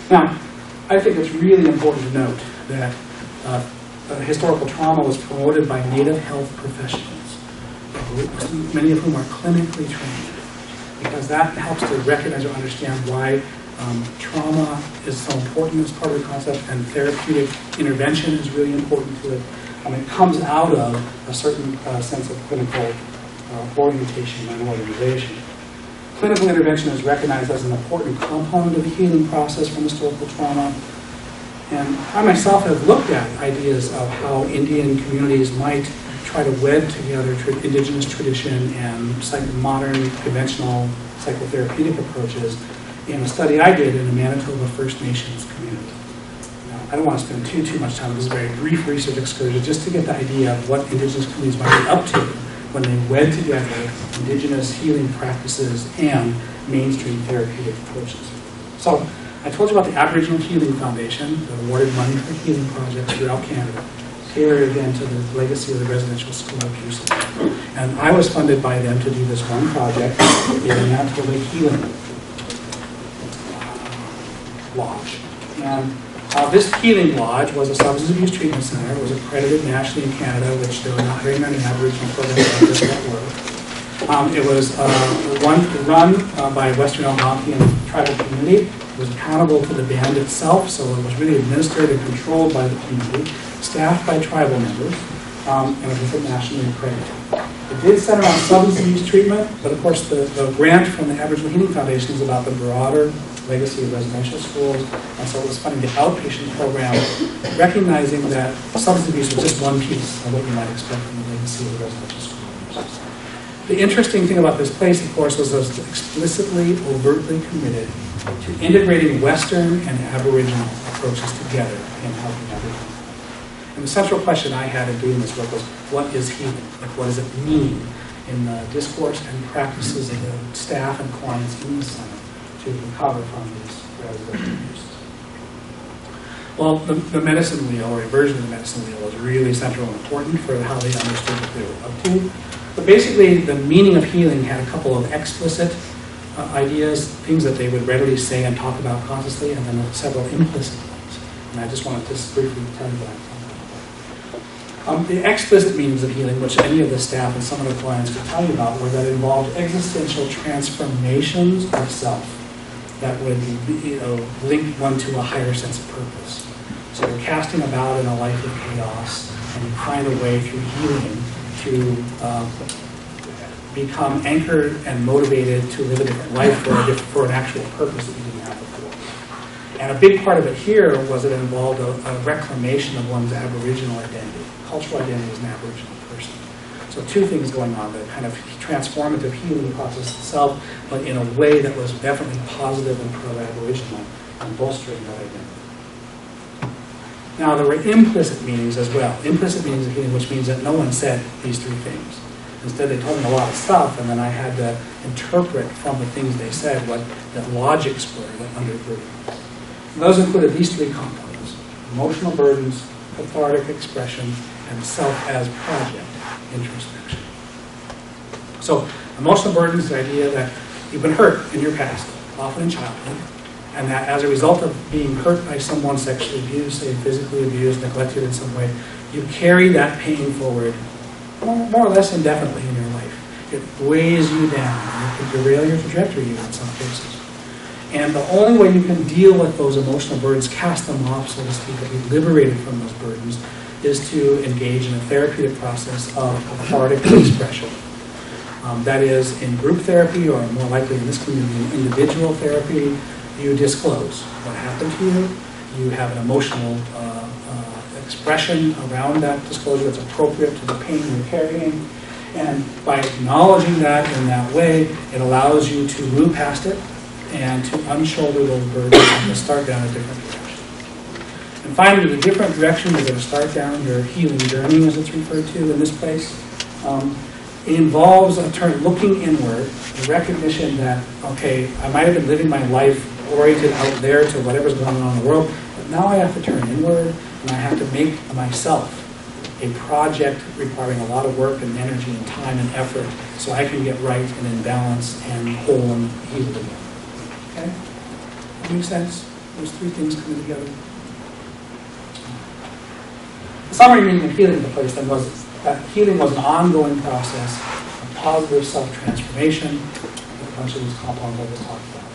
Now, I think it's really important to note that historical trauma was promoted by Native health professionals, many of whom are clinically trained, because that helps to recognize or understand why trauma is so important as part of the concept, and therapeutic intervention is really important to it. It comes out of a certain sense of clinical orientation and organization. Clinical intervention is recognized as an important component of the healing process from historical trauma. And I myself have looked at ideas of how Indian communities might try to wed together indigenous tradition and modern conventional psychotherapeutic approaches in a study I did in a Manitoba First Nations community. Now, I don't want to spend too much time on this very brief research excursion, just to get the idea of what indigenous communities might be up to when they wed together indigenous healing practices and mainstream therapeutic approaches. So, I told you about the Aboriginal Healing Foundation that awarded money for healing projects throughout Canada, tailored again to the legacy of the residential school abuse. And I was funded by them to do this one project, the Manitoba Healing Lodge. And this Healing Lodge was a substance abuse treatment center. It was accredited nationally in Canada, which there were not very many Aboriginal programs like this that were. It was run by Western Algonquian tribal community. It was accountable to the band itself, so it was really administered and controlled by the community, staffed by tribal members, and it was nationally accredited. It did center on substance abuse treatment, but of course the grant from the Aboriginal Healing Foundation is about the broader legacy of residential schools, and so it was funding the outpatient program, recognizing that substance abuse was just one piece of what you might expect from the legacy of residential schools. causes. The interesting thing about this place, of course, was it was explicitly, overtly committed to integrating Western and Aboriginal approaches together in helping everyone. And the central question I had in doing this book was, what is healing? Like, what does it mean in the discourse and practices of the staff and clients in the center to recover from these residential abuses? Well, the medicine wheel, or a version of the medicine wheel, is really central and important for how they understood what they were up to. But basically, the meaning of healing had a couple of explicit ideas, things that they would readily say and talk about consciously, and then several implicit ones. And I just wanted to briefly tell you that. The explicit meanings of healing, which any of the staff and some of the clients could tell you about, were that involved existential transformations of self that would link one to a higher sense of purpose. So you're casting about in a life of chaos, and you find a way through healing to become anchored and motivated to live a different life for an actual purpose that you didn't have before. And a big part of it here was it involved a reclamation of one's Aboriginal identity. Cultural identity as an Aboriginal person. So two things going on, the kind of transformative healing process itself, but in a way that was definitely positive and pro-Aboriginal and bolstering that identity. Now there were implicit meanings as well. Implicit meanings of healing, which means that no one said these three things. Instead they told me a lot of stuff, and then I had to interpret from the things they said what the logics were that undergirded them. Those included these three components: emotional burdens, cathartic expression, and self as project introspection. So emotional burden is the idea that you've been hurt in your past, often in childhood, and that as a result of being hurt by someone sexually abused, say physically abused, neglected in some way, you carry that pain forward more or less indefinitely in your life. It weighs you down. It can derail your trajectory in some cases. And the only way you can deal with those emotional burdens, cast them off, so to speak, or be liberated from those burdens, is to engage in a therapeutic process of cathartic expression. That is, in group therapy, or more likely in this community, in individual therapy, you disclose what happened to you. You have an emotional expression around that disclosure that's appropriate to the pain you're carrying. And by acknowledging that in that way, it allows you to move past it and to unshoulder those burdens and to start down a different direction. And finally, the different direction you're going to start down your healing journey, as it's referred to in this place, involves a turn looking inward, the recognition that, okay, I might have been living my life oriented out there to whatever's going on in the world, but now I have to turn inward, and I have to make myself a project requiring a lot of work and energy and time and effort so I can get right and in balance and whole and healed again. Okay? That makes sense? Those three things coming together. The summary meaning of healing in the place then was that healing was an ongoing process of positive self-transformation with a bunch of these compounds that we talked about.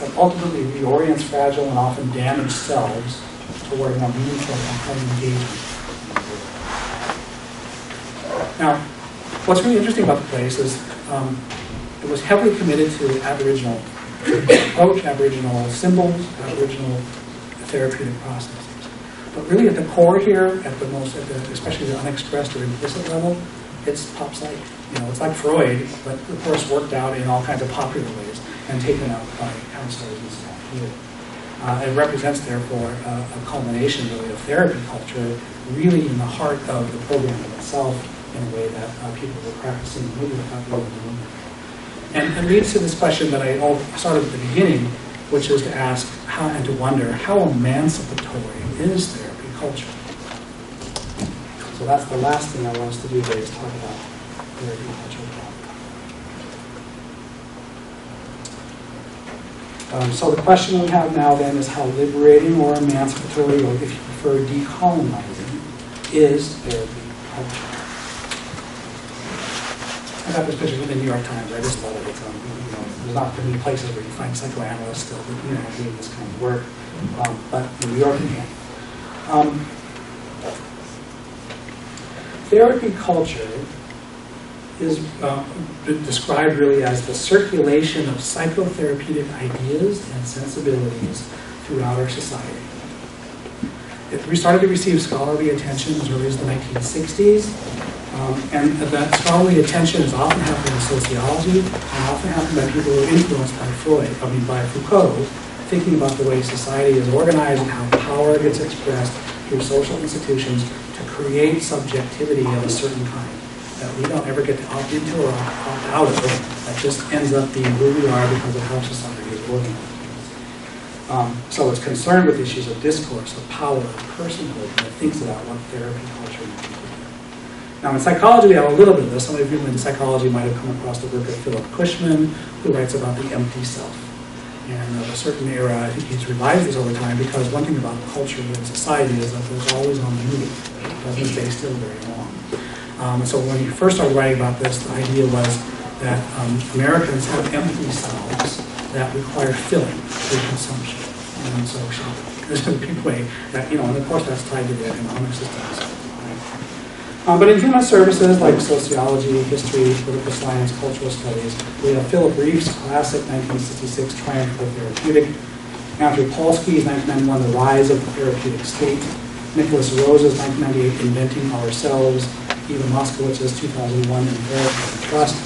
That ultimately reorients fragile and often damaged selves toward more meaningful and healthy engagement. Now, what's really interesting about the place is it was heavily committed to Aboriginal approach, Aboriginal symbols, Aboriginal therapeutic process. But really, at the core here, especially the unexpressed or implicit level, it's pop psych. You know, it's like Freud, but of course worked out in all kinds of popular ways and taken out by counselors and stuff here. It represents, therefore, a culmination really of therapy culture, really in the heart of the program itself, in a way that people were practicing really without really doing that. And it leads to this question that I started at the beginning, which is to ask how and to wonder how emancipatory is therapy culture. So that's the last thing I want us to do today, is talk about therapy culture. So the question we have now then is how liberating or emancipatory, or if you prefer, decolonizing, is therapy culture. I got this picture from the New York Times. I just love it. There's not many places where you find psychoanalysts still doing this kind of work, but New York again. Therapy culture is described really as the circulation of psychotherapeutic ideas and sensibilities throughout our society. It started to receive scholarly attention as early as the 1960s. And that scholarly attention is often happening in sociology and often happened by people who are influenced by Foucault, thinking about the way society is organized and how power gets expressed through social institutions to create subjectivity of a certain kind that we don't ever get to opt into or opt out of, that just ends up being who we are because of how society is organized. So it's concerned with issues of discourse, of power, of personhood, and it thinks about what therapy culture means. Now in psychology we have a little bit of this. Some of you in psychology might have come across the work of Philip Cushman, who writes about the empty self. And of a certain era, I think he's revised this over time, because one thing about culture and society is that there's always on the move. It doesn't stay still very long. So when he first started writing about this, the idea was that Americans have empty selves that require filling through consumption. And so there's a big way that, and of course that's tied to the economic systems. Right? But in human services like sociology, history, political science, cultural studies, we have Philip Reeves' classic 1966 Triumph of the Therapeutic, Andrew Polsky's 1991 The Rise of the Therapeutic State, Nicholas Rose's 1998 Inventing Ourselves, Eva Moskowitz's 2001 In Therapy and Trust.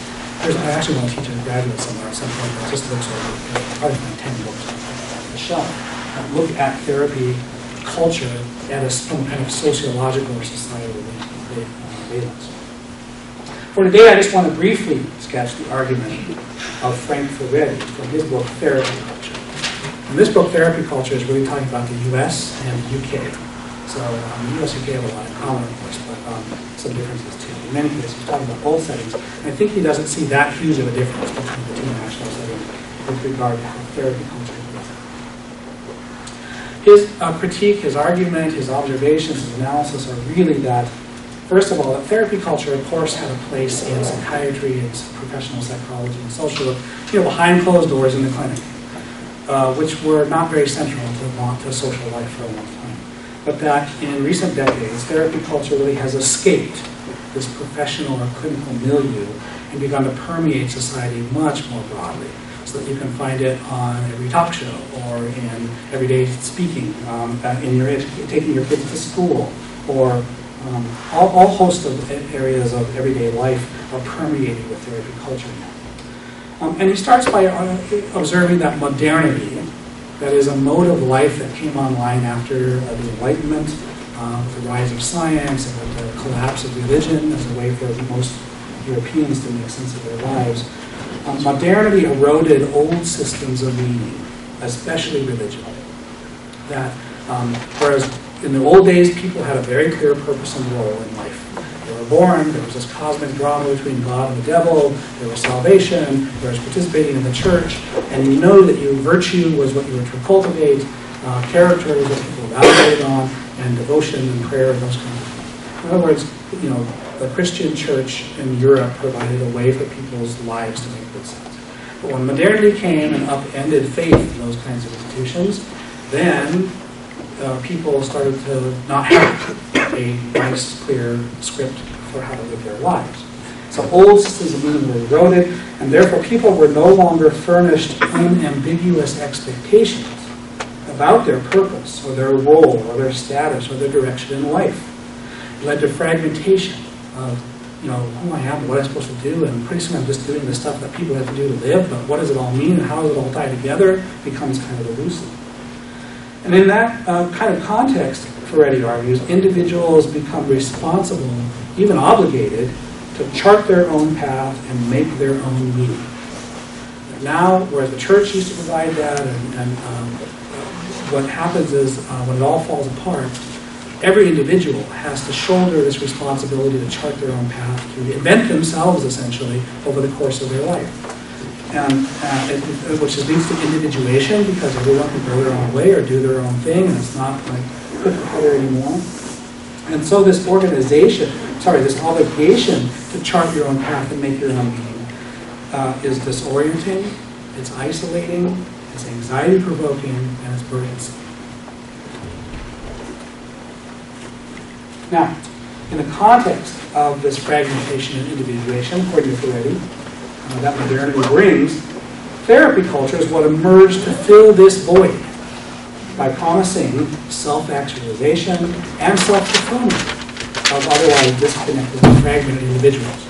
I actually want to teach a graduate seminar at some point that just looks over, probably like 10 books on the shelf, that look at therapy culture at some kind of sociological or societal valence. For today, I just want to briefly sketch the argument of Frank Ferretti from his book, Therapy Culture. In this book, Therapy Culture is really talking about the US and the UK. So the US and UK have a lot in common, of course, but some differences too. In many cases, he's talking about both settings. And I think he doesn't see that huge of a difference between the two national settings with regard to how therapy culture is. His critique, his argument, his observations, his analysis are really that, first of all, that therapy culture, of course, had a place in psychiatry and professional psychology and social work, behind closed doors in the clinic, which were not very central to social life for a long time. But that in recent decades, therapy culture really has escaped this professional or clinical milieu and begun to permeate society much more broadly, so that you can find it on every talk show or in everyday speaking, in your taking your kids to school, or all hosts of areas of everyday life are permeated with therapy culture now. And he starts by observing that modernity, that is a mode of life that came online after the Enlightenment, the rise of science and the collapse of religion as a way for most Europeans to make sense of their lives. Modernity eroded old systems of meaning, especially religion. That, whereas in the old days, people had a very clear purpose and role in life. They were born, there was this cosmic drama between God and the devil, there was salvation, there was participating in the church, and you know that your virtue was what you were to cultivate, character was what people evaluated on, and devotion and prayer and those kinds of things. In other words, the Christian church in Europe provided a way for people's lives to make good sense. But when modernity came and upended faith in those kinds of institutions, then people started to not have a nice, clear script for how to live their lives. So old systems of meaning were eroded, and therefore people were no longer furnished unambiguous expectations about their purpose, or their role, or their status, or their direction in life. It led to fragmentation of, who I am, what I'm supposed to do, and pretty soon I'm just doing the stuff that people have to do to live, but what does it all mean, and how does it all tie together, becomes kind of elusive. And in that kind of context, Ferretti argues, individuals become responsible, even obligated, to chart their own path and make their own meaning. Now, whereas the church used to provide that, what happens is, when it all falls apart, every individual has to shoulder this responsibility to chart their own path, to invent themselves, essentially, over the course of their life. And which leads to individuation, because everyone can go their own way or do their own thing, and it's not like there anymore. And so this obligation to chart your own path and make your own meaning is disorienting, it's isolating, it's anxiety-provoking, and it's burdensome. Now, in the context of this fragmentation and individuation, according to Ferretti, that modernity brings, therapy culture is what emerged to fill this void by promising self-actualization and self-fulfillment. of otherwise disconnected and fragmented individuals.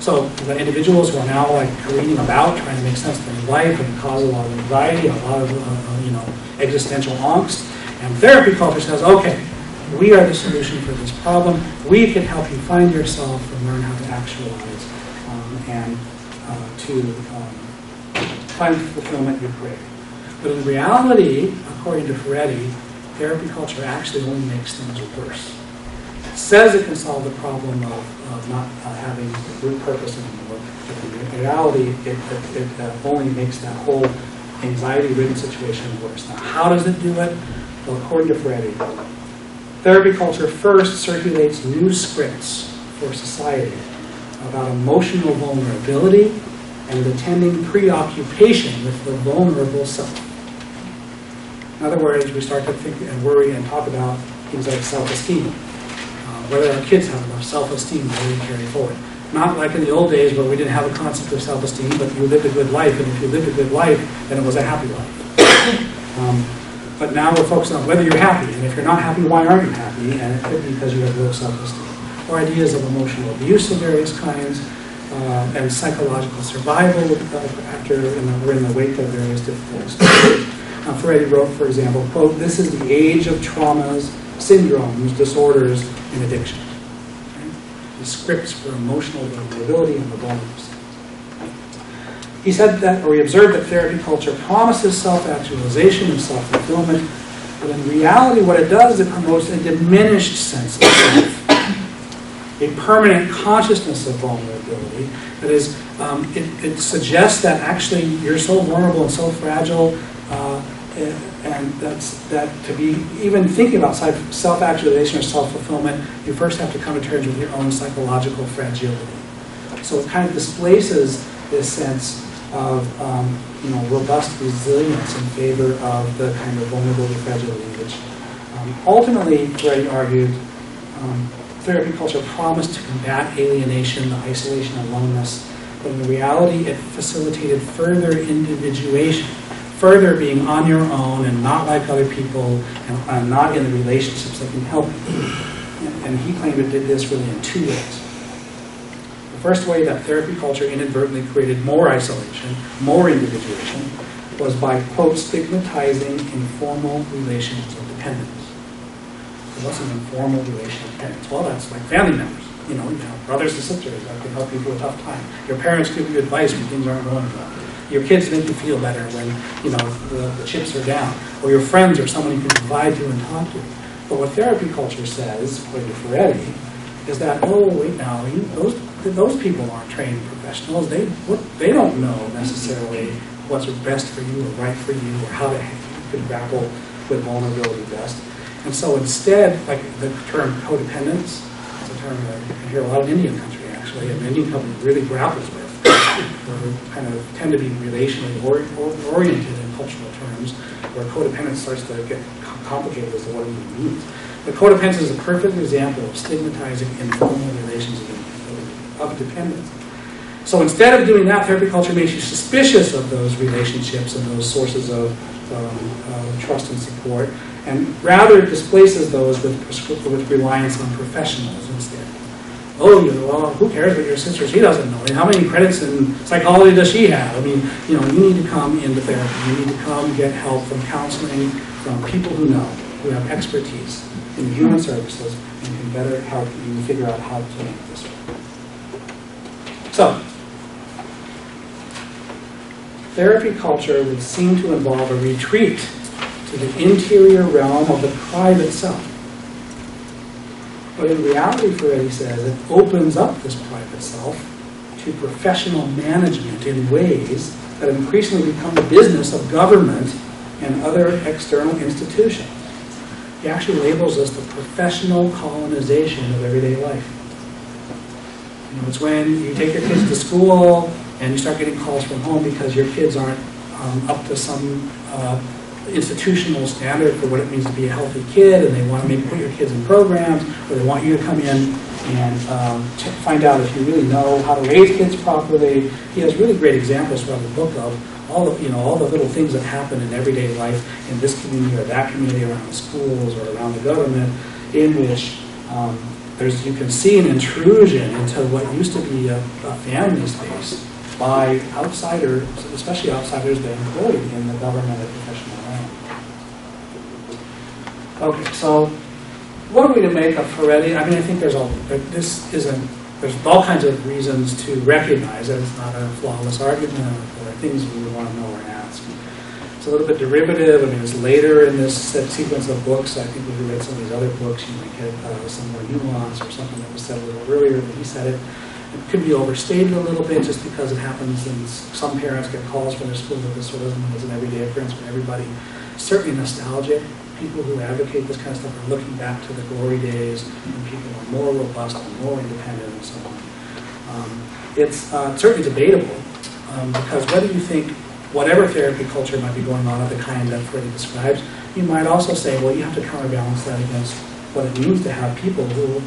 So the individuals who are now like careening about, trying to make sense of their life, and cause a lot of anxiety, a lot of existential angst. And therapy culture says, okay, we are the solution for this problem. We can help you find yourself and learn how to actualize find fulfillment you're craving. But in reality, according to Ferretti, therapy culture actually only makes things worse. It says it can solve the problem of not having root purpose anymore, but in reality, it only makes that whole anxiety-ridden situation worse. Now, how does it do it? Well, according to Ferretti, therapy culture first circulates new scripts for society about emotional vulnerability and attending preoccupation with the vulnerable self. In other words, we start to think and worry and talk about things like self-esteem, whether our kids have enough self-esteem that we carry forward. Not like in the old days where we didn't have a concept of self-esteem, but you lived a good life, and if you lived a good life, then it was a happy life. But now we're focused on whether you're happy, and if you're not happy, why aren't you happy? And it could be because you have low self-esteem. Or ideas of emotional abuse of various kinds, and psychological survival we're in the wake of various difficulties. Ferretti wrote, for example, quote, "This is the age of traumas, syndromes, disorders, and addiction." Right? The scripts for emotional vulnerability and the vulnerability. He said that, or he observed that therapy culture promises self-actualization and self-fulfillment, but in reality what it does is it promotes a diminished sense of self, a permanent consciousness of vulnerability. That is, it suggests that actually you're so vulnerable and so fragile, and that to be even thinking about self-actualization or self-fulfillment, you first have to come to terms with your own psychological fragility. So it kind of displaces this sense of robust resilience in favor of the kind of vulnerability fragility, which ultimately, Ferretti argued, therapy culture promised to combat alienation, the isolation, and loneliness, but in reality, it facilitated further individuation, further being on your own and not like other people and not in the relationships that can help you. And he claimed it did this really in two ways. First way that therapy culture inadvertently created more isolation, more individuation, was by, quote, stigmatizing informal relations of dependence. So what's an informal relation of dependence? Well, that's like family members. You have brothers and sisters that can help you through a tough time. Your parents give you advice when things aren't going well. Your kids make you feel better when, the chips are down. Or your friends or someone you can confide to and talk to. But what therapy culture says, according to Ferretti, is that, oh, wait now, those people aren't trained professionals. They don't know necessarily what's best for you or right for you or how to grapple with vulnerability best. And so instead, like the term codependence, it's a term that you hear a lot in Indian country, actually, and Indian country really grapples with. We kind of tend to be relationally oriented in cultural terms, where codependence starts to get complicated as to what it means. But codependence is a perfect example of stigmatizing informal relations of dependence. So instead of doing that, therapy culture makes you suspicious of those relationships and those sources of trust and support, and rather displaces those with reliance on professionals instead. Oh, who cares what your sister? She doesn't know. And how many credits in psychology does she have? You need to come into therapy. You need to come get help from counseling, from people who have expertise in human services and can better help you figure out how to make this work. So, therapy culture would seem to involve a retreat to the interior realm of the private self. But in reality, Ferretti says, it opens up this private self to professional management in ways that increasingly become the business of government and other external institutions. He actually labels this the professional colonization of everyday life. It's when you take your kids to school and you start getting calls from home because your kids aren't up to some institutional standard for what it means to be a healthy kid, and they want to put your kids in programs, or they want you to come in and find out if you really know how to raise kids properly. He has really great examples throughout the book of all the little things that happen in everyday life in this community or that community, around the schools or around the government, in which there's, you can see an intrusion into what used to be a family space by outsiders, especially outsiders that employed in the government and professional realm. Okay, so what are we to make of Haredi? I mean, I think there's all, this isn't, there's all kinds of reasons to recognize that it's not a flawless argument, or things we want to know or ask. It's a little bit derivative. I mean, it's later in this sequence of books. I think if you read some of these other books, you might get some more nuance or something that was said a little earlier than he said it. It could be overstated a little bit just because it happens, and some parents get calls from their school that this sort of is an everyday occurrence for everybody. Certainly nostalgic. People who advocate this kind of stuff are looking back to the glory days when people are more robust and more independent and so on. It's certainly debatable because whether you think whatever therapy culture might be going on of the kind that Freud describes, you might also say, well, you have to counterbalance that against what it means to have people who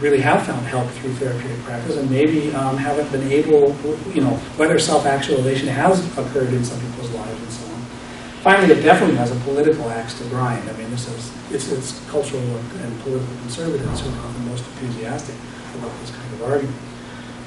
really have found help through therapeutic practice and maybe haven't been able, you know, whether self-actualization has occurred in some people's lives and so on. Finally, it definitely has a political axe to grind. I mean, this is, it's cultural and political conservatives who are the most enthusiastic about this kind of argument.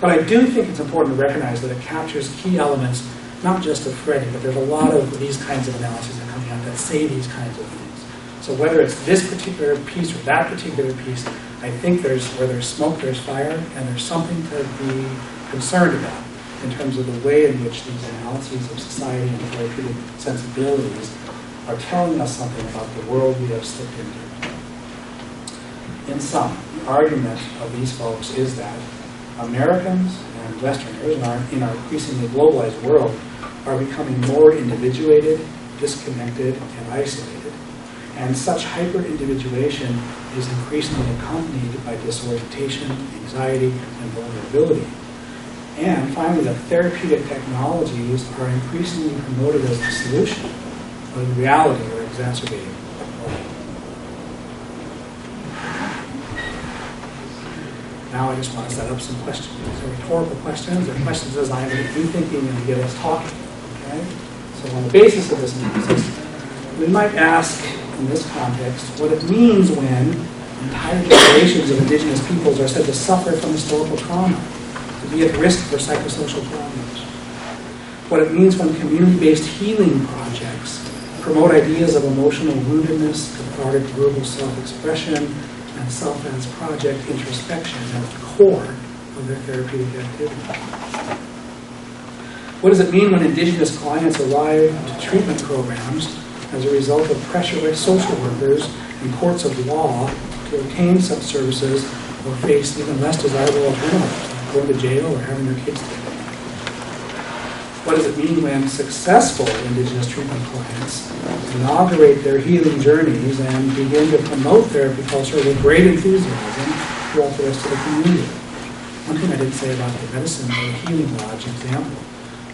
But I do think it's important to recognize that it captures key elements, not just of Freud, but there's a lot of these kinds of analyses that are coming out that say these kinds of things. So whether it's this particular piece or that particular piece, I think there's, where there's smoke, there's fire, and there's something to be concerned about in terms of the way in which these analyses of society and therapeutic sensibilities are telling us something about the world we have slipped into. In sum, the argument of these folks is that Americans and Westerners in our increasingly globalized world are becoming more individuated, disconnected, and isolated. And such hyper-individuation is increasingly accompanied by disorientation, anxiety, and vulnerability. And finally, that therapeutic technologies are increasingly promoted as the solution, but in reality are exacerbating the problem. Now I just want to set up some questions. These are rhetorical questions. They're questions designed to get you thinking and to get us talking. Okay? So on the basis of this analysis, we might ask, in this context, what it means when entire generations of indigenous peoples are said to suffer from historical trauma, to be at risk for psychosocial problems. What it means when community-based healing projects promote ideas of emotional woundedness, cathartic verbal self-expression, and self-defense project introspection at the core of their therapeutic activity. What does it mean when indigenous clients arrive to treatment programs as a result of pressure by social workers and courts of law to obtain such services or face even less desirable alternatives, like going to jail or having their kids taken? What does it mean when successful indigenous treatment clients inaugurate their healing journeys and begin to promote therapy culture with great enthusiasm throughout the rest of the community? One thing I didn't say about the medicine or healing lodge example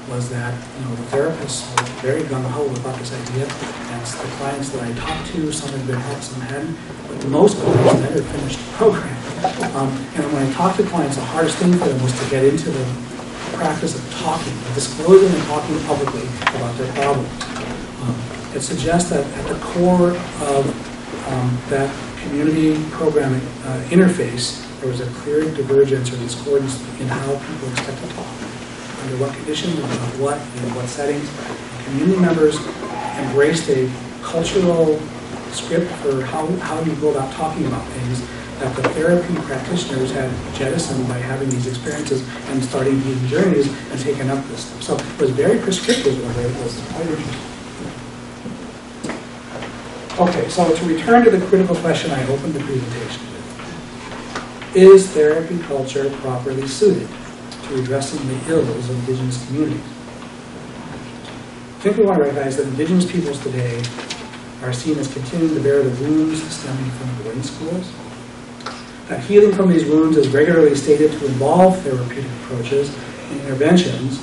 was that, you know, the therapists were very gung-ho about this idea, and the clients that I talked to, some had been helped, some hadn't, but most clients never finished the program. And when I talked to clients, the hardest thing for them was to get into the practice of talking, of disclosing and talking publicly about their problem. It suggests that at the core of that community programming interface, there was a clear divergence or discordance in how people expect to talk, under what conditions, under what, in what settings. Community members embraced a cultural script for how you go about talking about things that the therapy practitioners had jettisoned by having these experiences and starting these journeys and taking up this stuff. So it was very prescriptive in a way. It was quite interesting. Okay, so to return to the critical question I opened the presentation with. Is therapy culture properly suited to addressing the ills of indigenous communities? I think we want to recognize that indigenous peoples today are seen as continuing to bear the wounds stemming from boarding schools, that healing from these wounds is regularly stated to involve therapeutic approaches and interventions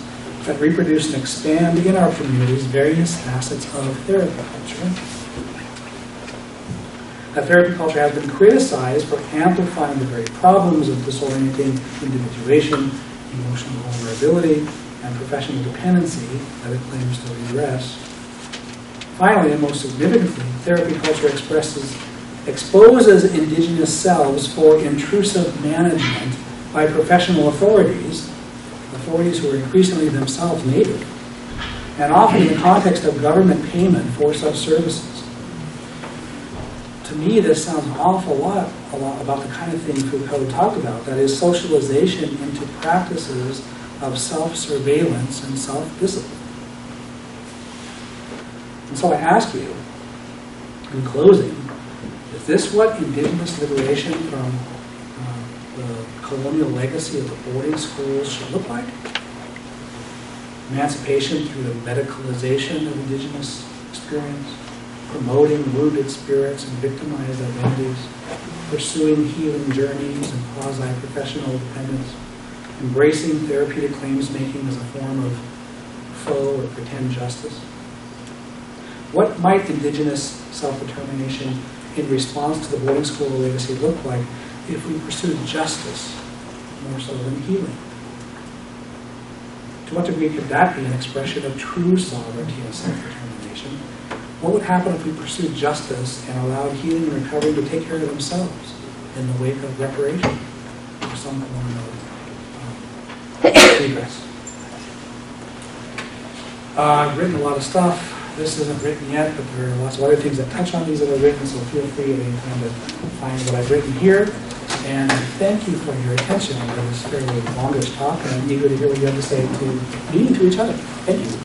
that reproduce and expand in our communities various facets of therapy culture, that therapy culture has been criticized for amplifying the very problems of disorienting individuation, emotional vulnerability, and professional dependency that it claims to redress. Finally, and most significantly, therapy culture expresses exposes Indigenous selves for intrusive management by professional authorities, authorities who are increasingly themselves Native, and often in the context of government payment for such services. To me, this sounds an awful lot about the kind of thing Foucault talked about, that is socialization into practices of self-surveillance and self-discipline. And so I ask you, in closing, is this what Indigenous liberation from the colonial legacy of the boarding schools should look like? Emancipation through the medicalization of Indigenous experience, promoting wounded spirits and victimized identities, pursuing healing journeys and quasi-professional dependence, embracing therapeutic claims-making as a form of faux or pretend justice. What might Indigenous self-determination in response to the boarding school legacy look like if we pursued justice more so than healing? To what degree could that be an expression of true sovereignty and self-determination? What would happen if we pursued justice and allowed healing and recovery to take care of themselves in the wake of reparation or some form of regress? I've written a lot of stuff. This isn't written yet, but there are lots of other things that touch on these that are written, so feel free at any time to find what I've written here. And thank you for your attention. It was a fairly longish talk, and I'm eager to hear what you have to say to me and to each other. Thank you.